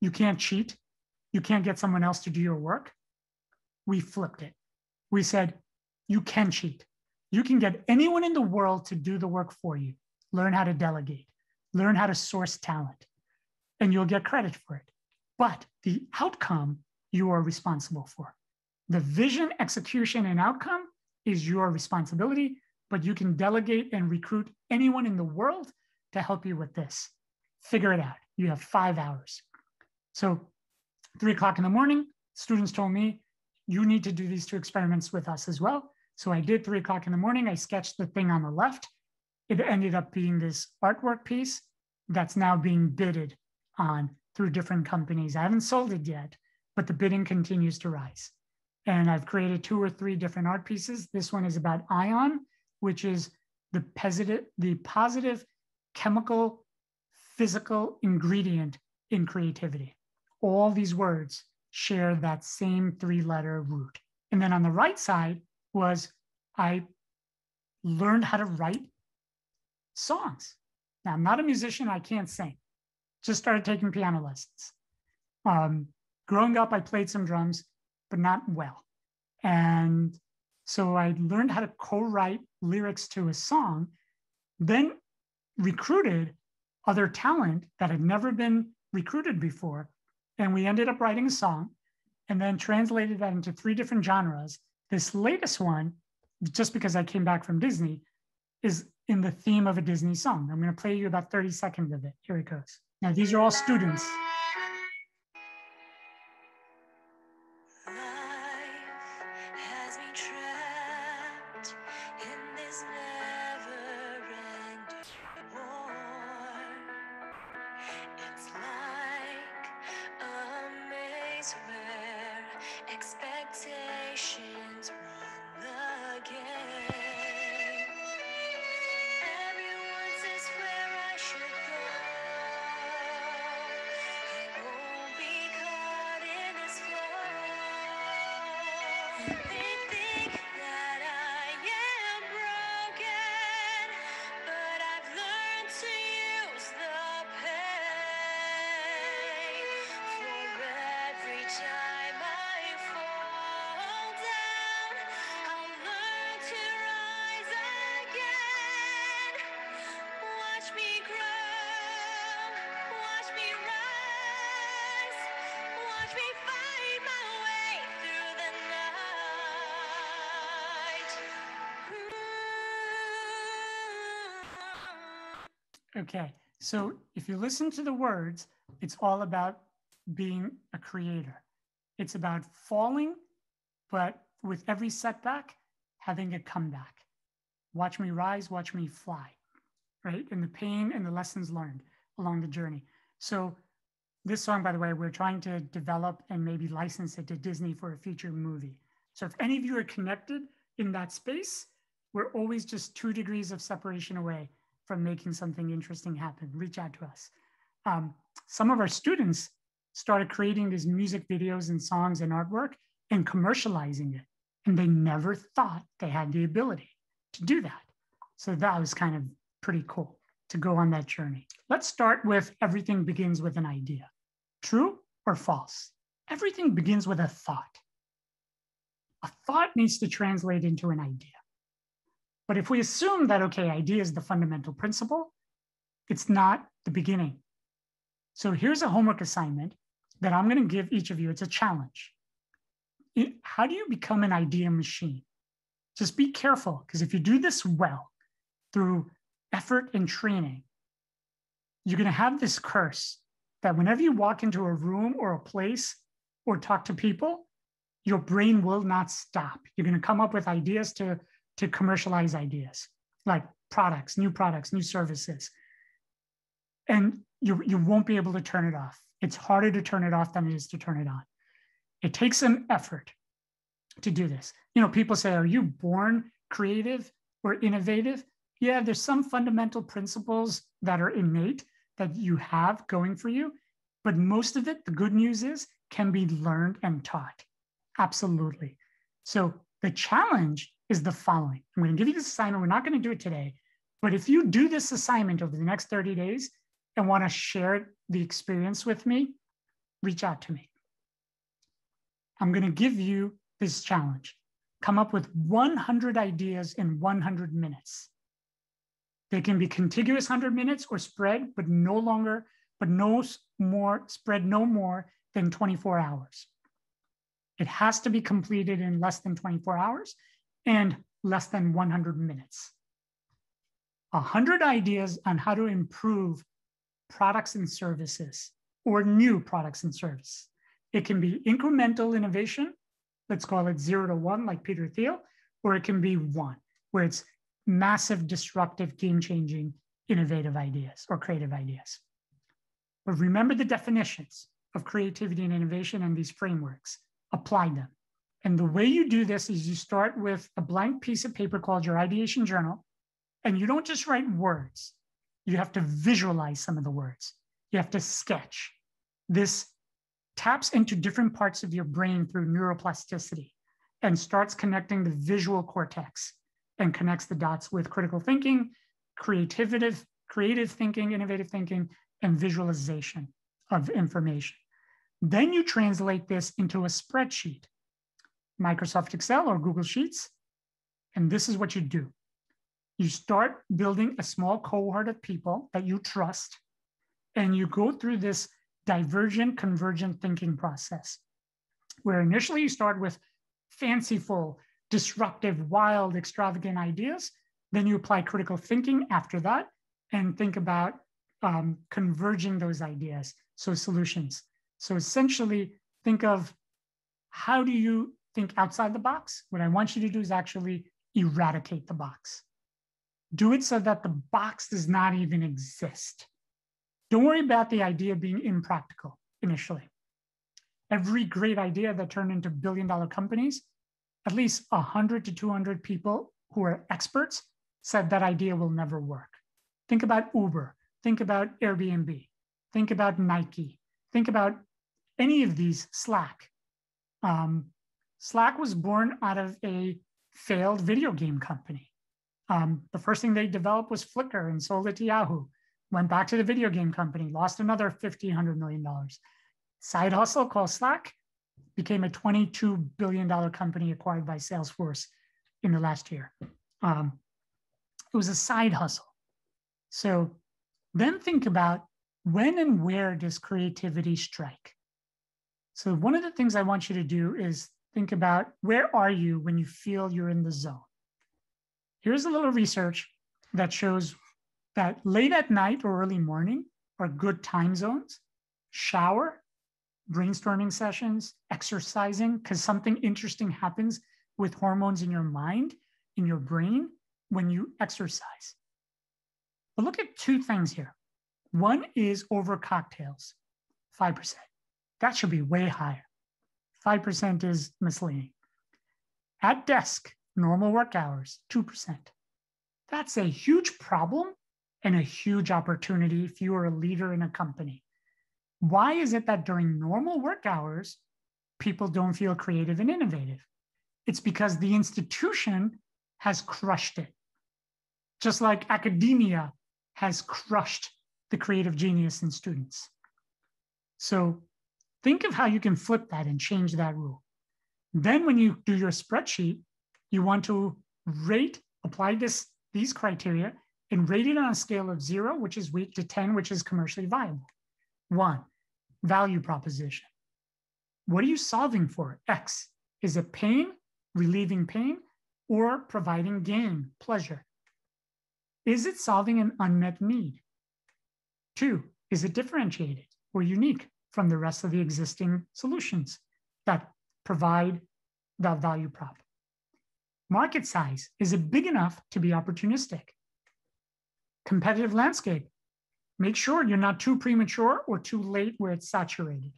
you can't cheat, you can't get someone else to do your work? We flipped it. We said, you can cheat. You can get anyone in the world to do the work for you. Learn how to delegate, learn how to source talent, and you'll get credit for it. But the outcome you are responsible for. The vision, execution, and outcome is your responsibility, but you can delegate and recruit anyone in the world to help you with this. Figure it out. You have five hours. So three o'clock in the morning, students told me, you need to do these two experiments with us as well. So I did three o'clock in the morning. I sketched the thing on the left. It ended up being this artwork piece that's now being bidded on through different companies. I haven't sold it yet, but the bidding continues to rise. And I've created two or three different art pieces. This one is about ion, which is the positive, the positive chemical, physical ingredient in creativity. All these words share that same three-letter root. And then on the right side was I learned how to write songs. Now, I'm not a musician. I can't sing. Just started taking piano lessons. Um, growing up, I played some drums, but not well. And so I learned how to co-write lyrics to a song, then recruited other talent that had never been recruited before. And we ended up writing a song and then translated that into three different genres. This latest one, just because I came back from Disney, is in the theme of a Disney song. I'm going to play you about thirty seconds of it. Here it goes. Now, these are all students. They think that I am broken. Okay, so if you listen to the words, it's all about being a creator. It's about falling, but with every setback, having a comeback. Watch me rise, watch me fly, right? And the pain and the lessons learned along the journey. So this song, by the way, we're trying to develop and maybe license it to Disney for a future movie. So if any of you are connected in that space, we're always just two degrees of separation away from making something interesting happen. Reach out to us. Um, some of our students started creating these music videos and songs and artwork and commercializing it. And they never thought they had the ability to do that. So that was kind of pretty cool to go on that journey. Let's start with everything begins with an idea. True or false? Everything begins with a thought. A thought needs to translate into an idea. But if we assume that, okay, idea is the fundamental principle, it's not the beginning. So here's a homework assignment that I'm going to give each of you. It's a challenge. It, how do you become an idea machine? Just be careful, because if you do this well through effort and training, you're going to have this curse that whenever you walk into a room or a place or talk to people, your brain will not stop. You're going to come up with ideas to, to commercialize ideas, like products, new products, new services. And you, you won't be able to turn it off. It's harder to turn it off than it is to turn it on. It takes some effort to do this. You know, people say, are you born creative or innovative? Yeah, there's some fundamental principles that are innate that you have going for you, but most of it, the good news is, can be learned and taught. Absolutely. So the challenge is the following. I'm going to give you this assignment. We're not going to do it today, but if you do this assignment over the next thirty days and want to share the experience with me, reach out to me. I'm going to give you this challenge. Come up with one hundred ideas in one hundred minutes. They can be contiguous one hundred minutes or spread, but no longer, but no more, spread no more than twenty-four hours. It has to be completed in less than twenty-four hours and less than one hundred minutes. one hundred ideas on how to improve products and services or new products and services. It can be incremental innovation, let's call it zero to one, like Peter Thiel, or it can be one, where it's massive, disruptive, game-changing, innovative ideas or creative ideas. But remember the definitions of creativity and innovation and these frameworks, apply them. And the way you do this is you start with a blank piece of paper called your ideation journal, and you don't just write words. You have to visualize some of the words. You have to sketch. This taps into different parts of your brain through neuroplasticity and starts connecting the visual cortex and connects the dots with critical thinking, creativity, creative thinking, innovative thinking, and visualization of information. Then you translate this into a spreadsheet, Microsoft Excel or Google Sheets, and this is what you do. You start building a small cohort of people that you trust, and you go through this divergent, convergent thinking process, where initially you start with fanciful, disruptive, wild, extravagant ideas. Then you apply critical thinking after that and think about um, converging those ideas, so solutions. So essentially, think of how do you think outside the box? What I want you to do is actually eradicate the box. Do it so that the box does not even exist. Don't worry about the idea being impractical initially. Every great idea that turned into billion dollar companies, at least one hundred to two hundred people who are experts said that idea will never work. Think about Uber, think about Airbnb, think about Nike, think about any of these, Slack. Um, Slack was born out of a failed video game company. Um, the first thing they developed was Flickr and sold it to Yahoo. Went back to the video game company, lost another fifteen hundred million dollars. Side hustle called Slack became a twenty-two billion dollar company acquired by Salesforce in the last year. Um, it was a side hustle. So then think about when and where does creativity strike? So one of the things I want you to do is think about where are you when you feel you're in the zone? Here's a little research that shows that late at night or early morning are good time zones. Shower, brainstorming sessions, exercising, because something interesting happens with hormones in your mind, in your brain, when you exercise. But look at two things here. One is over cocktails, five percent. That should be way higher. five percent is misleading. At desk, normal work hours, two percent. That's a huge problem and a huge opportunity if you are a leader in a company. Why is it that during normal work hours, people don't feel creative and innovative? It's because the institution has crushed it. Just like academia has crushed the creative genius in students. So think of how you can flip that and change that rule. Then when you do your spreadsheet, you want to rate, apply this, these criteria and rate it on a scale of zero, which is weak, to ten, which is commercially viable. One, value proposition. What are you solving for? X. Is it pain, relieving pain, or providing gain, pleasure? Is it solving an unmet need? Two, is it differentiated or unique from the rest of the existing solutions that provide that value prop? Market size, is it big enough to be opportunistic? Competitive landscape, make sure you're not too premature or too late where it's saturated.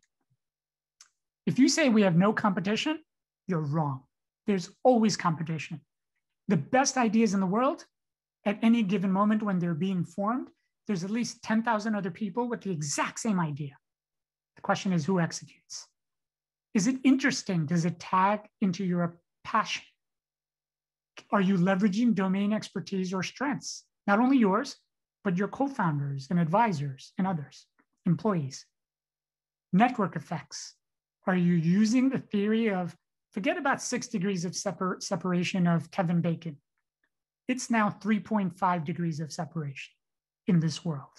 If you say we have no competition, you're wrong. There's always competition. The best ideas in the world, at any given moment when they're being formed, there's at least ten thousand other people with the exact same idea. The question is who executes? Is it interesting? Does it tag into your passion? Are you leveraging domain expertise or strengths? Not only yours, but your co-founders and advisors and others, employees. Network effects. Are you using the theory of, forget about six degrees of separ- separation of Kevin Bacon. It's now three point five degrees of separation in this world.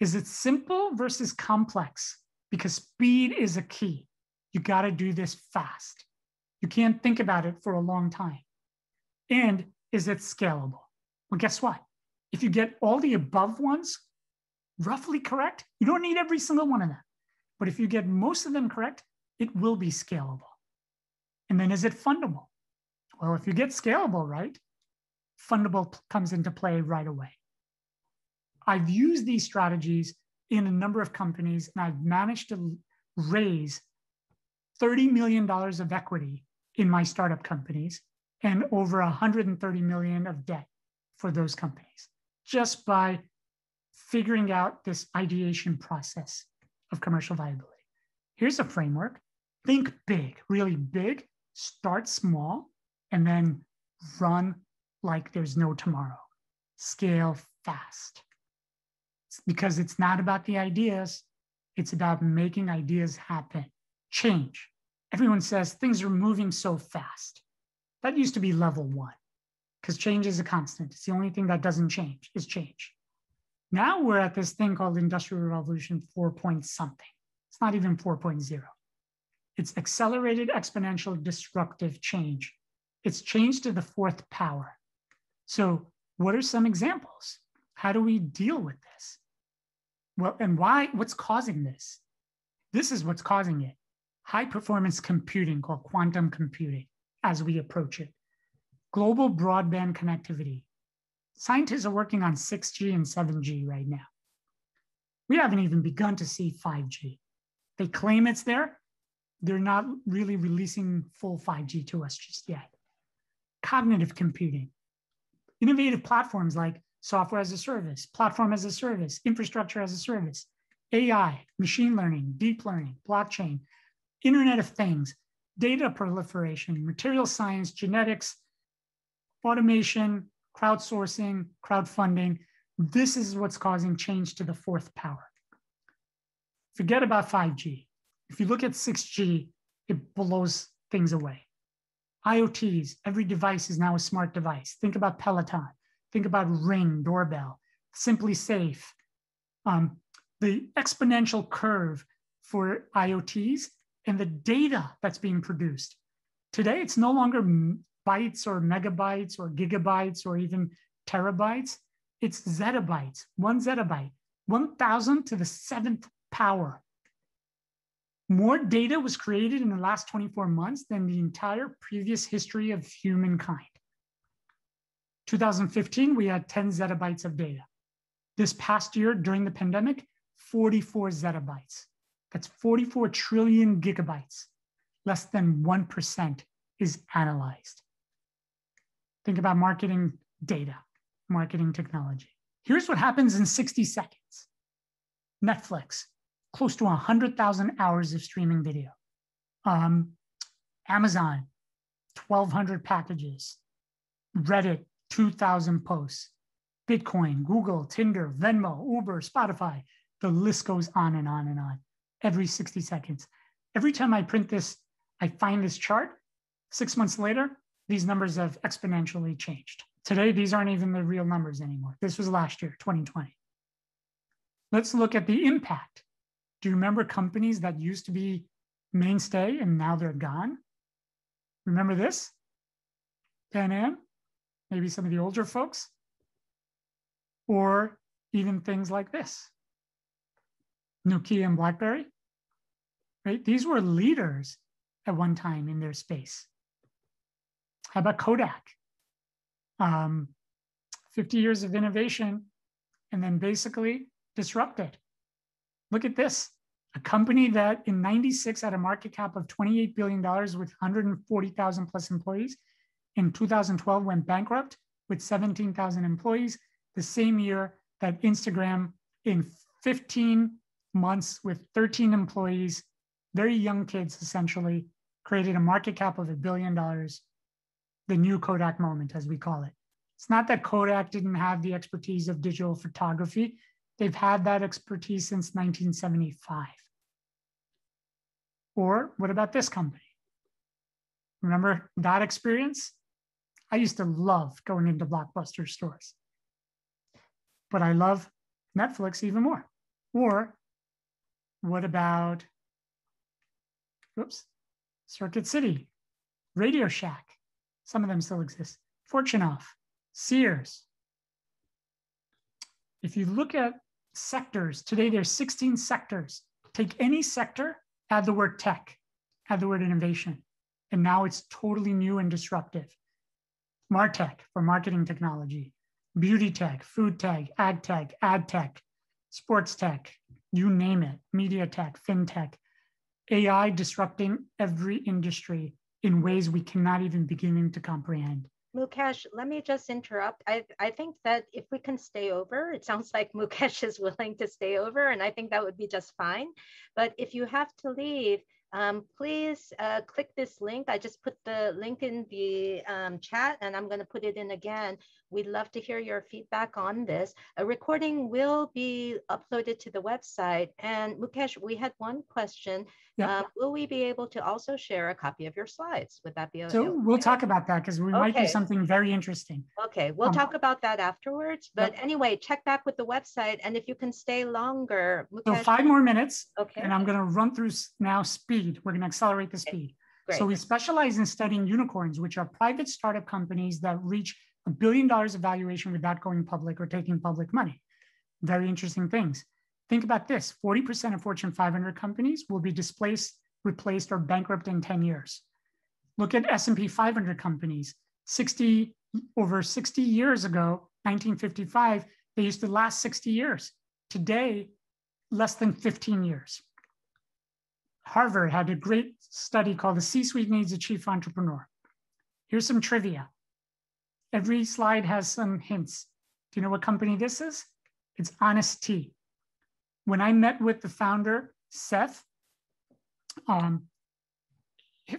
Is it simple versus complex? Because speed is a key. You got to do this fast. You can't think about it for a long time. And is it scalable? Well, guess what? If you get all the above ones roughly correct, you don't need every single one of them. But if you get most of them correct, it will be scalable. And then is it fundable? Well, if you get scalable right, fundable comes into play right away. I've used these strategies in a number of companies, and I've managed to raise thirty million dollars of equity in my startup companies and over one hundred thirty million dollars of debt for those companies, just by figuring out this ideation process of commercial viability. Here's a framework. Think big, really big, start small, and then run like there's no tomorrow. Scale fast. It's because it's not about the ideas, it's about making ideas happen. Change. Everyone says things are moving so fast. That used to be level one, because change is a constant. It's the only thing that doesn't change is change. Now we're at this thing called Industrial Revolution four point something. It's not even four point oh. It's accelerated exponential disruptive change. It's change to the fourth power. So what are some examples? How do we deal with this? Well, and why, what's causing this? This is what's causing it. High performance computing called quantum computing as we approach it. Global broadband connectivity. Scientists are working on six G and seven G right now. We haven't even begun to see five G. They claim it's there. They're not really releasing full five G to us just yet. Cognitive computing. Innovative platforms like software as a service, platform as a service, infrastructure as a service, A I, machine learning, deep learning, blockchain, Internet of Things, data proliferation, material science, genetics, automation, crowdsourcing, crowdfunding. This is what's causing change to the fourth power. Forget about five G. If you look at six G, it blows things away. I O Ts, every device is now a smart device. Think about Peloton. Think about Ring, doorbell, Simply Safe. Um, the exponential curve for I O Ts and the data that's being produced. Today, it's no longer bytes or megabytes or gigabytes or even terabytes. It's zettabytes, one zettabyte, one thousand to the seventh power. More data was created in the last twenty-four months than the entire previous history of humankind. two thousand fifteen, we had ten zettabytes of data. This past year, during the pandemic, forty-four zettabytes. That's forty-four trillion gigabytes. Less than one percent is analyzed. Think about marketing data, marketing technology. Here's what happens in sixty seconds. Netflix, close to one hundred thousand hours of streaming video. Um, Amazon, twelve hundred packages. Reddit, two thousand posts. Bitcoin, Google, Tinder, Venmo, Uber, Spotify. The list goes on and on and on. Every sixty seconds. Every time I print this, I find this chart. Six months later, these numbers have exponentially changed. Today, these aren't even the real numbers anymore. This was last year, twenty twenty. Let's look at the impact. Do you remember companies that used to be mainstay and now they're gone? Remember this? Pan Am, maybe some of the older folks, or even things like this. Nokia and BlackBerry, right? These were leaders at one time in their space. How about Kodak? Um, fifty years of innovation and then basically disrupted. Look at this, a company that in ninety-six had a market cap of twenty-eight billion dollars with one hundred forty thousand plus employees. In two thousand twelve went bankrupt with seventeen thousand employees, the same year that Instagram in fifteen months with thirteen employees, very young kids essentially, created a market cap of a billion dollars, the new Kodak moment, as we call it. It's not that Kodak didn't have the expertise of digital photography. They've had that expertise since nineteen seventy-five. Or what about this company? Remember that experience? I used to love going into Blockbuster stores, but I love Netflix even more. Or what about, oops, Circuit City, Radio Shack, some of them still exist, Fortunoff, Sears. If you look at sectors, today there's sixteen sectors. Take any sector, add the word tech, add the word innovation, and now it's totally new and disruptive. MarTech for marketing technology, beauty tech, food tech, ag tech, ad tech, sports tech, you name it, media tech, fintech, A I disrupting every industry in ways we cannot even begin to comprehend. Mukesh, let me just interrupt. I, I think that if we can stay over, it sounds like Mukesh is willing to stay over, and I think that would be just fine. But if you have to leave, um, please uh, click this link. I just put the link in the um, chat, and I'm going to put it in again. We'd love to hear your feedback on this. A recording will be uploaded to the website. And Mukesh, we had one question. Yep. Um, will we be able to also share a copy of your slides? Would that be okay? So we'll talk about that because we okay. might do something very interesting. Okay, we'll um, talk about that afterwards. But yep. anyway, check back with the website. And if you can stay longer, Mukesh, so five more minutes. Okay. And I'm going to run through now speed. We're going to accelerate the speed. Okay. So we specialize in studying unicorns, which are private startup companies that reach a billion dollars of valuation without going public or taking public money. Very interesting things. Think about this, forty percent of Fortune five hundred companies will be displaced, replaced, or bankrupt in ten years. Look at S and P five hundred companies. sixty, over sixty years ago, nineteen fifty-five, they used to last sixty years. Today, less than fifteen years. Harvard had a great study called The C-Suite Needs a Chief Entrepreneur. Here's some trivia. Every slide has some hints. Do you know what company this is? It's Honest Tea. When I met with the founder, Seth, um,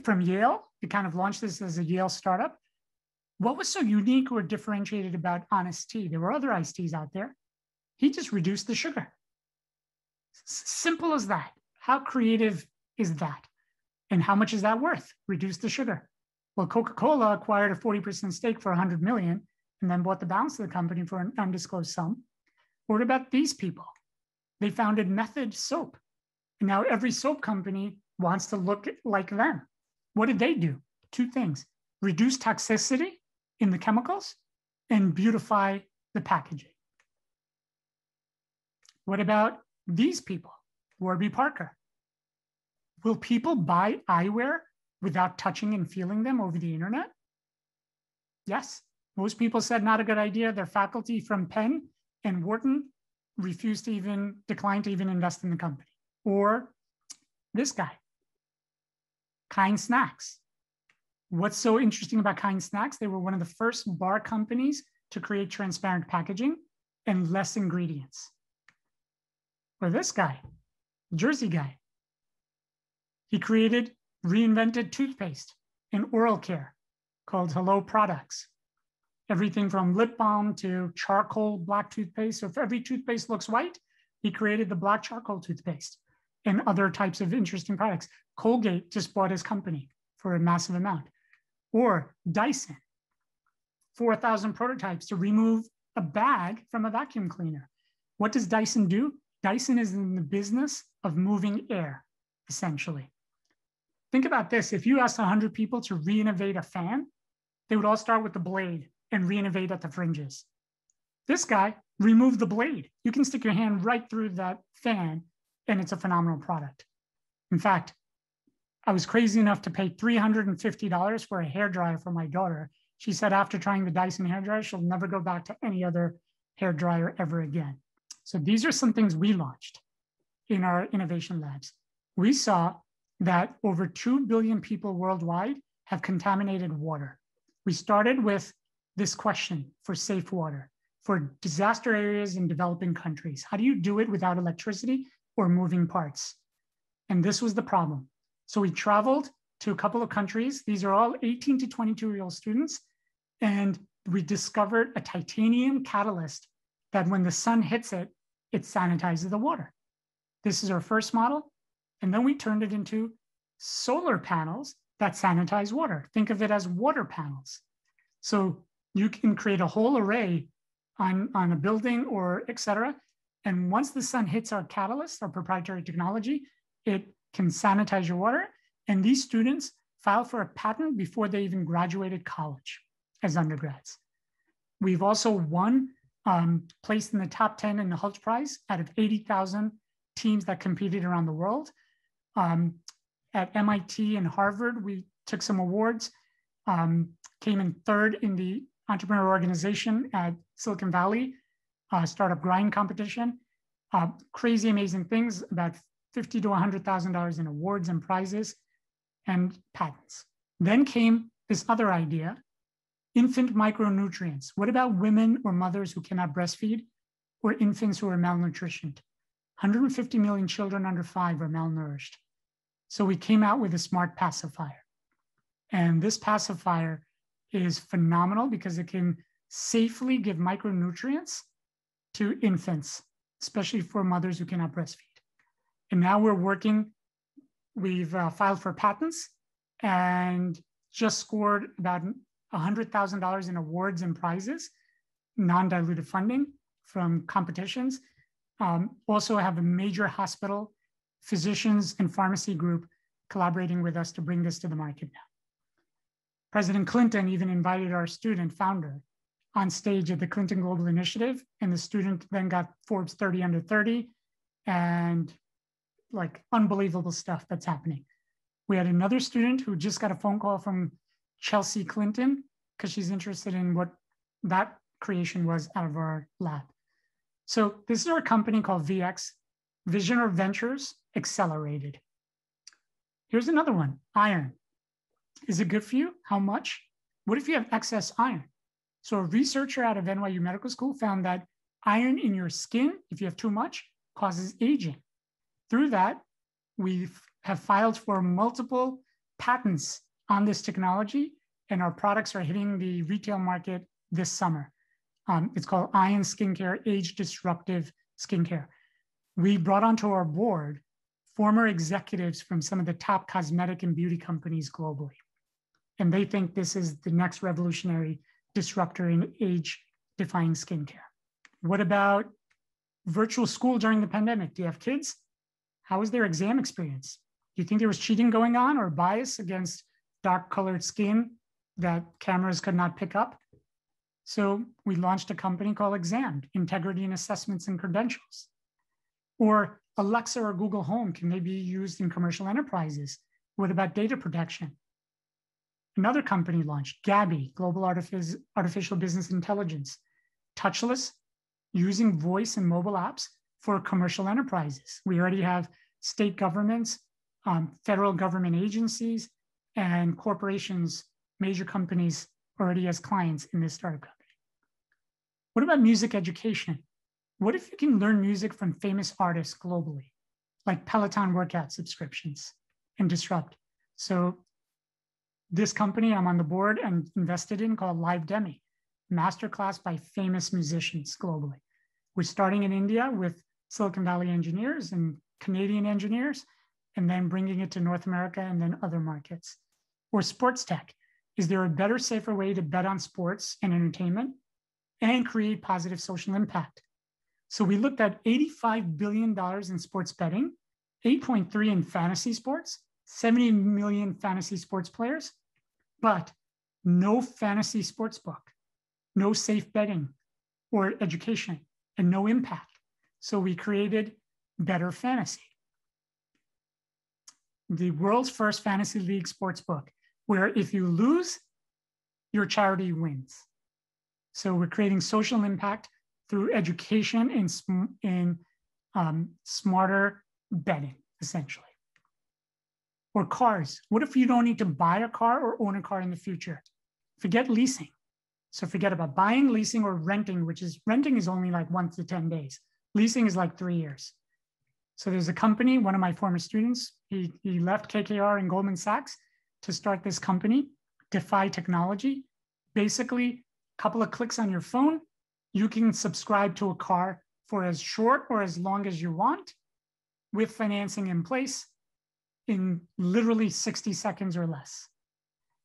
from Yale, they kind of launched this as a Yale startup. What was so unique or differentiated about Honest Tea? There were other iced teas out there. He just reduced the sugar. S- simple as that. How creative is that? And how much is that worth? Reduce the sugar. Well, Coca-Cola acquired a forty percent stake for one hundred million dollars and then bought the balance of the company for an undisclosed sum. What about these people? They founded Method Soap. And now every soap company wants to look like them. What did they do? Two things: reduce toxicity in the chemicals and beautify the packaging. What about these people? Warby Parker. Will people buy eyewear without touching and feeling them over the internet? Yes. Most people said not a good idea. Their faculty from Penn and Wharton refused to even, declined to even invest in the company. Or this guy, Kind Snacks. What's so interesting about Kind Snacks? They were one of the first bar companies to create transparent packaging and less ingredients. Or this guy, Jersey guy. He created, reinvented toothpaste and oral care called Hello Products. Everything from lip balm to charcoal black toothpaste. So if every toothpaste looks white, he created the black charcoal toothpaste and other types of interesting products. Colgate just bought his company for a massive amount. Or Dyson, four thousand prototypes to remove a bag from a vacuum cleaner. What does Dyson do? Dyson is in the business of moving air, essentially. Think about this. If you asked one hundred people to re-innovate a fan, they would all start with the blade and re-innovate at the fringes. This guy removed the blade. You can stick your hand right through that fan, and it's a phenomenal product. In fact, I was crazy enough to pay three hundred fifty dollars for a hairdryer for my daughter. She said after trying the Dyson hairdryer, she'll never go back to any other hairdryer ever again. So these are some things we launched in our innovation labs. We saw that over two billion people worldwide have contaminated water. We started with this question for safe water, for disaster areas in developing countries. How do you do it without electricity or moving parts? And this was the problem. So we traveled to a couple of countries. These are all eighteen to twenty-two-year-old students. And we discovered a titanium catalyst that when the sun hits it, it sanitizes the water. This is our first model. And then we turned it into solar panels that sanitize water. Think of it as water panels. So you can create a whole array on, on a building or et cetera. And once the sun hits our catalyst, our proprietary technology, it can sanitize your water. And these students filed for a patent before they even graduated college as undergrads. We've also won, um, placed in the top ten in the Hult Prize out of eighty thousand teams that competed around the world. Um, at M I T and Harvard, we took some awards, um, came in third in the entrepreneur organization at Silicon Valley, uh, startup grind competition, uh, crazy amazing things, about fifty thousand to one hundred thousand dollars in awards and prizes and patents. Then came this other idea, infant micronutrients. What about women or mothers who cannot breastfeed or infants who are malnutritioned? one hundred fifty million children under five are malnourished. So we came out with a smart pacifier. And this pacifier is phenomenal because it can safely give micronutrients to infants, especially for mothers who cannot breastfeed. And now we're working, we've uh, filed for patents and just scored about one hundred thousand dollars in awards and prizes, non-dilutive funding from competitions. Um, also have a major hospital, physicians and pharmacy group collaborating with us to bring this to the market now. President Clinton even invited our student founder on stage at the Clinton Global Initiative, and the student then got Forbes thirty under thirty and like unbelievable stuff that's happening. We had another student who just got a phone call from Chelsea Clinton because she's interested in what that creation was out of our lab. So this is our company called V X, Vision or Ventures Accelerated. Here's another one, iron. Is it good for you? How much? What if you have excess iron? So a researcher out of N Y U Medical School found that iron in your skin, if you have too much, causes aging. Through that, we have filed for multiple patents on this technology, and our products are hitting the retail market this summer. Um, it's called Ion Skincare, Age Disruptive Skincare. We brought onto our board former executives from some of the top cosmetic and beauty companies globally. And they think this is the next revolutionary disruptor in age-defying skincare. What about virtual school during the pandemic? Do you have kids? How was their exam experience? Do you think there was cheating going on or bias against dark-colored skin that cameras could not pick up? So we launched a company called Examed, Integrity and Assessments and Credentials. Or Alexa or Google Home can maybe be used in commercial enterprises. What about data protection? Another company launched Gabi, Global Artific- Artificial Business Intelligence, touchless, using voice and mobile apps for commercial enterprises. We already have state governments, um, federal government agencies, and corporations, major companies already as clients in this startup company. What about music education? What if you can learn music from famous artists globally, like Peloton workout subscriptions and Disrupt? So this company I'm on the board and invested in called Live Demi, masterclass by famous musicians globally. We're starting in India with Silicon Valley engineers and Canadian engineers, and then bringing it to North America and then other markets. Or sports tech. Is there a better, safer way to bet on sports and entertainment and create positive social impact? So we looked at eighty-five billion dollars in sports betting, eight point three in fantasy sports, seventy million fantasy sports players, but no fantasy sports book, no safe betting or education, and no impact. So we created Better Fantasy, the world's first fantasy league sports book, where if you lose, your charity wins. So we're creating social impact through education and in, in um, smarter betting, essentially. Or cars. What if you don't need to buy a car or own a car in the future? Forget leasing. So forget about buying, leasing, or renting, which is renting is only like one to ten days. Leasing is like three years. So there's a company, one of my former students, he, he left K K R and Goldman Sachs to start this company, Defy Technology. Basically, a couple of clicks on your phone, you can subscribe to a car for as short or as long as you want with financing in place in literally sixty seconds or less.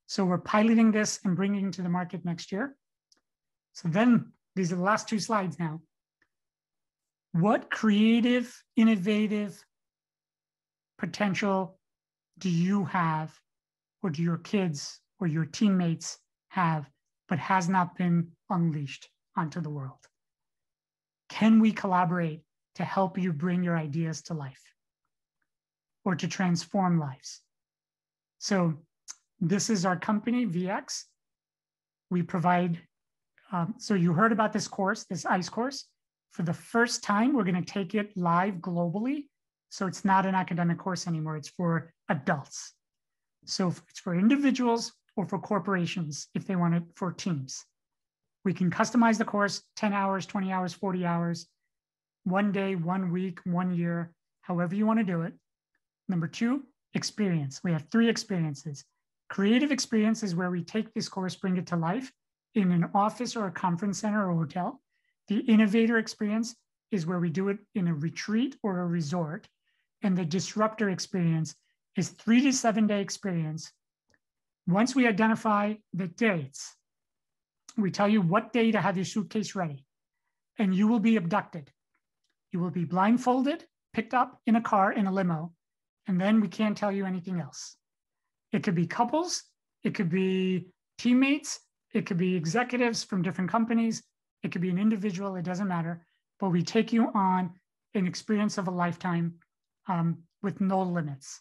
So we're piloting this and bringing it to the market next year. So then these are the last two slides now. What creative, innovative potential do you have, or do your kids or your teammates have, but has not been unleashed onto the world? Can we collaborate to help you bring your ideas to life or to transform lives? So this is our company, V X. We provide, um, so you heard about this course, this ICE course. For the first time, we're going to take it live globally. So it's not an academic course anymore. It's for adults. So it's for individuals or for corporations, if they want it for teams. We can customize the course, ten hours, twenty hours, forty hours, one day, one week, one year, however you want to do it. Number two, experience. We have three experiences. Creative experience is where we take this course, bring it to life in an office or a conference center or hotel. The innovator experience is where we do it in a retreat or a resort. And the disruptor experience is three to seven day experience. Once we identify the dates, we tell you what day to have your suitcase ready, and you will be abducted. You will be blindfolded, picked up in a car, in a limo, and then we can't tell you anything else. It could be couples, it could be teammates, it could be executives from different companies, it could be an individual, it doesn't matter, but we take you on an experience of a lifetime um, with no limits.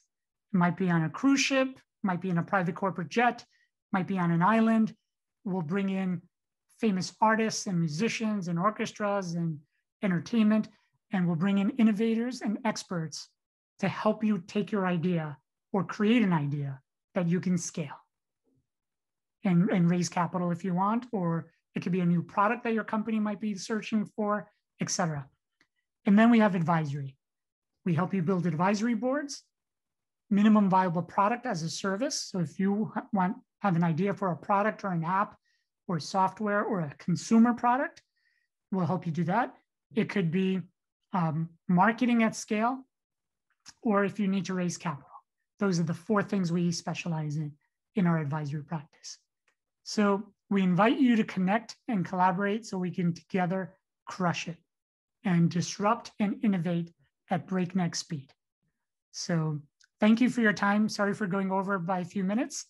It might be on a cruise ship, might be in a private corporate jet, might be on an island. We'll bring in famous artists and musicians and orchestras and entertainment, and we'll bring in innovators and experts to help you take your idea or create an idea that you can scale and, and raise capital if you want, or it could be a new product that your company might be searching for, et cetera. And then we have advisory. We help you build advisory boards, minimum viable product as a service. So if you want have an idea for a product or an app or software or a consumer product, we'll help you do that. It could be um, marketing at scale, or if you need to raise capital. Those are the four things we specialize in in our advisory practice. So we invite you to connect and collaborate so we can together crush it and disrupt and innovate at breakneck speed. So thank you for your time. Sorry for going over by a few minutes,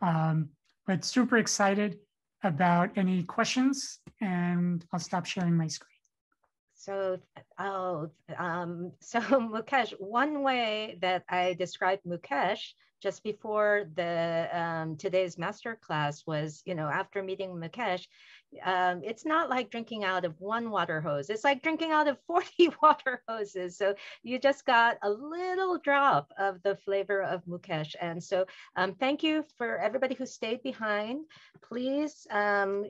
um, but super excited about any questions, and I'll stop sharing my screen. So, oh, um, so Mukesh, one way that I described Mukesh just before the um, today's masterclass was, you know, after meeting Mukesh, um, it's not like drinking out of one water hose. It's like drinking out of forty water hoses. So you just got a little drop of the flavor of Mukesh. And so um, thank you for everybody who stayed behind. Please, um,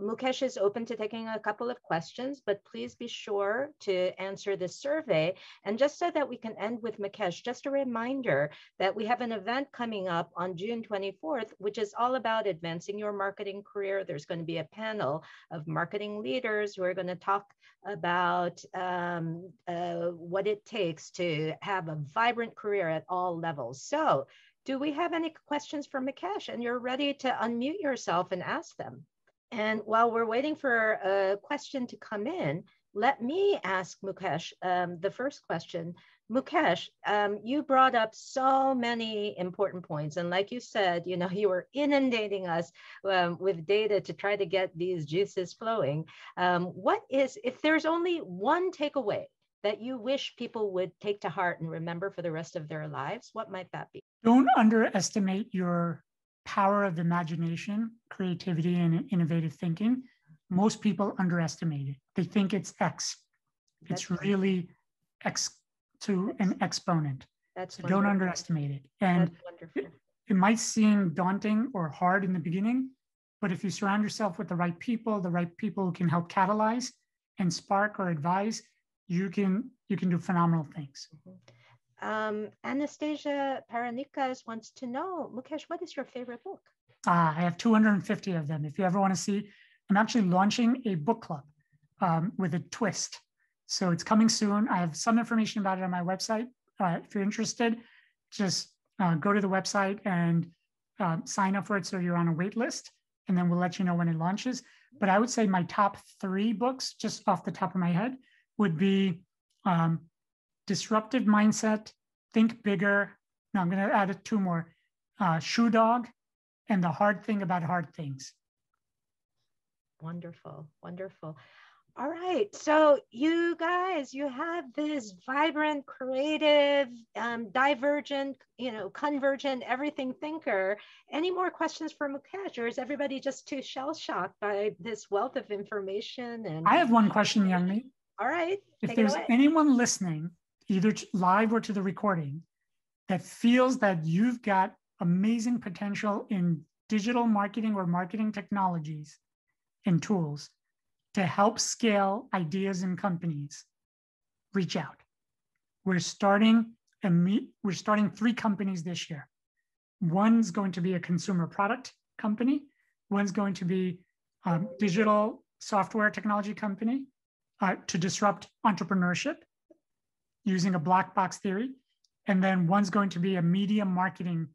Mukesh is open to taking a couple of questions, but please be sure to answer this survey. And just so that we can end with Mukesh, just a reminder that we have an event coming up on June twenty-fourth, which is all about advancing your marketing career. There's going to be a panel of marketing leaders who are going to talk about um, uh, what it takes to have a vibrant career at all levels. So do we have any questions for Mukesh? And you're ready to unmute yourself and ask them. And while we're waiting for a question to come in, let me ask Mukesh um, the first question. Mukesh, um, you brought up so many important points. And like you said, you know, you were inundating us um, with data to try to get these juices flowing. Um, what is, if there's only one takeaway that you wish people would take to heart and remember for the rest of their lives, what might that be? Don't underestimate your power of imagination, creativity, and innovative thinking. Most people underestimate it. They think it's X. It's That's really X to an exponent. That's so wonderful. Don't underestimate it. And it, it might seem daunting or hard in the beginning, but if you surround yourself with the right people, the right people who can help catalyze and spark or advise, you can, you can do phenomenal things. Mm-hmm. um, Anastasia Paranikas wants to know, Mukesh, what is your favorite book? Ah, I have two hundred fifty of them. If you ever want to see, I'm actually launching a book club um, with a twist. So it's coming soon. I have some information about it on my website. Uh, if you're interested, just uh, go to the website and uh, sign up for it so you're on a wait list, and then we'll let you know when it launches. But I would say my top three books, just off the top of my head, would be um, Disruptive Mindset, Think Bigger. No, I'm going to add two more. Uh, Shoe Dog and The Hard Thing About Hard Things. Wonderful, wonderful. All right, so you guys, you have this vibrant, creative, um, divergent, you know, convergent, everything thinker. Any more questions for Mukesh, or is everybody just too shell-shocked by this wealth of information? And I have one question, Youngmi. All right, if there's anyone listening, either live or to the recording, that feels that you've got amazing potential in digital marketing or marketing technologies, and tools to help scale ideas in companies, reach out. We're starting a meet, we're starting three companies this year. One's going to be a consumer product company. One's going to be a digital software technology company uh, to disrupt entrepreneurship using a black box theory. And then one's going to be a media marketing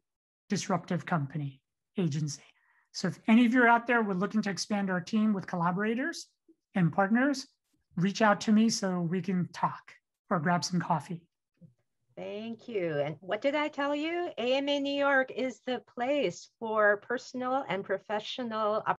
disruptive company agency. So if any of you are out there, we're looking to expand our team with collaborators and partners, reach out to me so we can talk or grab some coffee. Thank you. And what did I tell you? A M A New York is the place for personal and professional opportunities.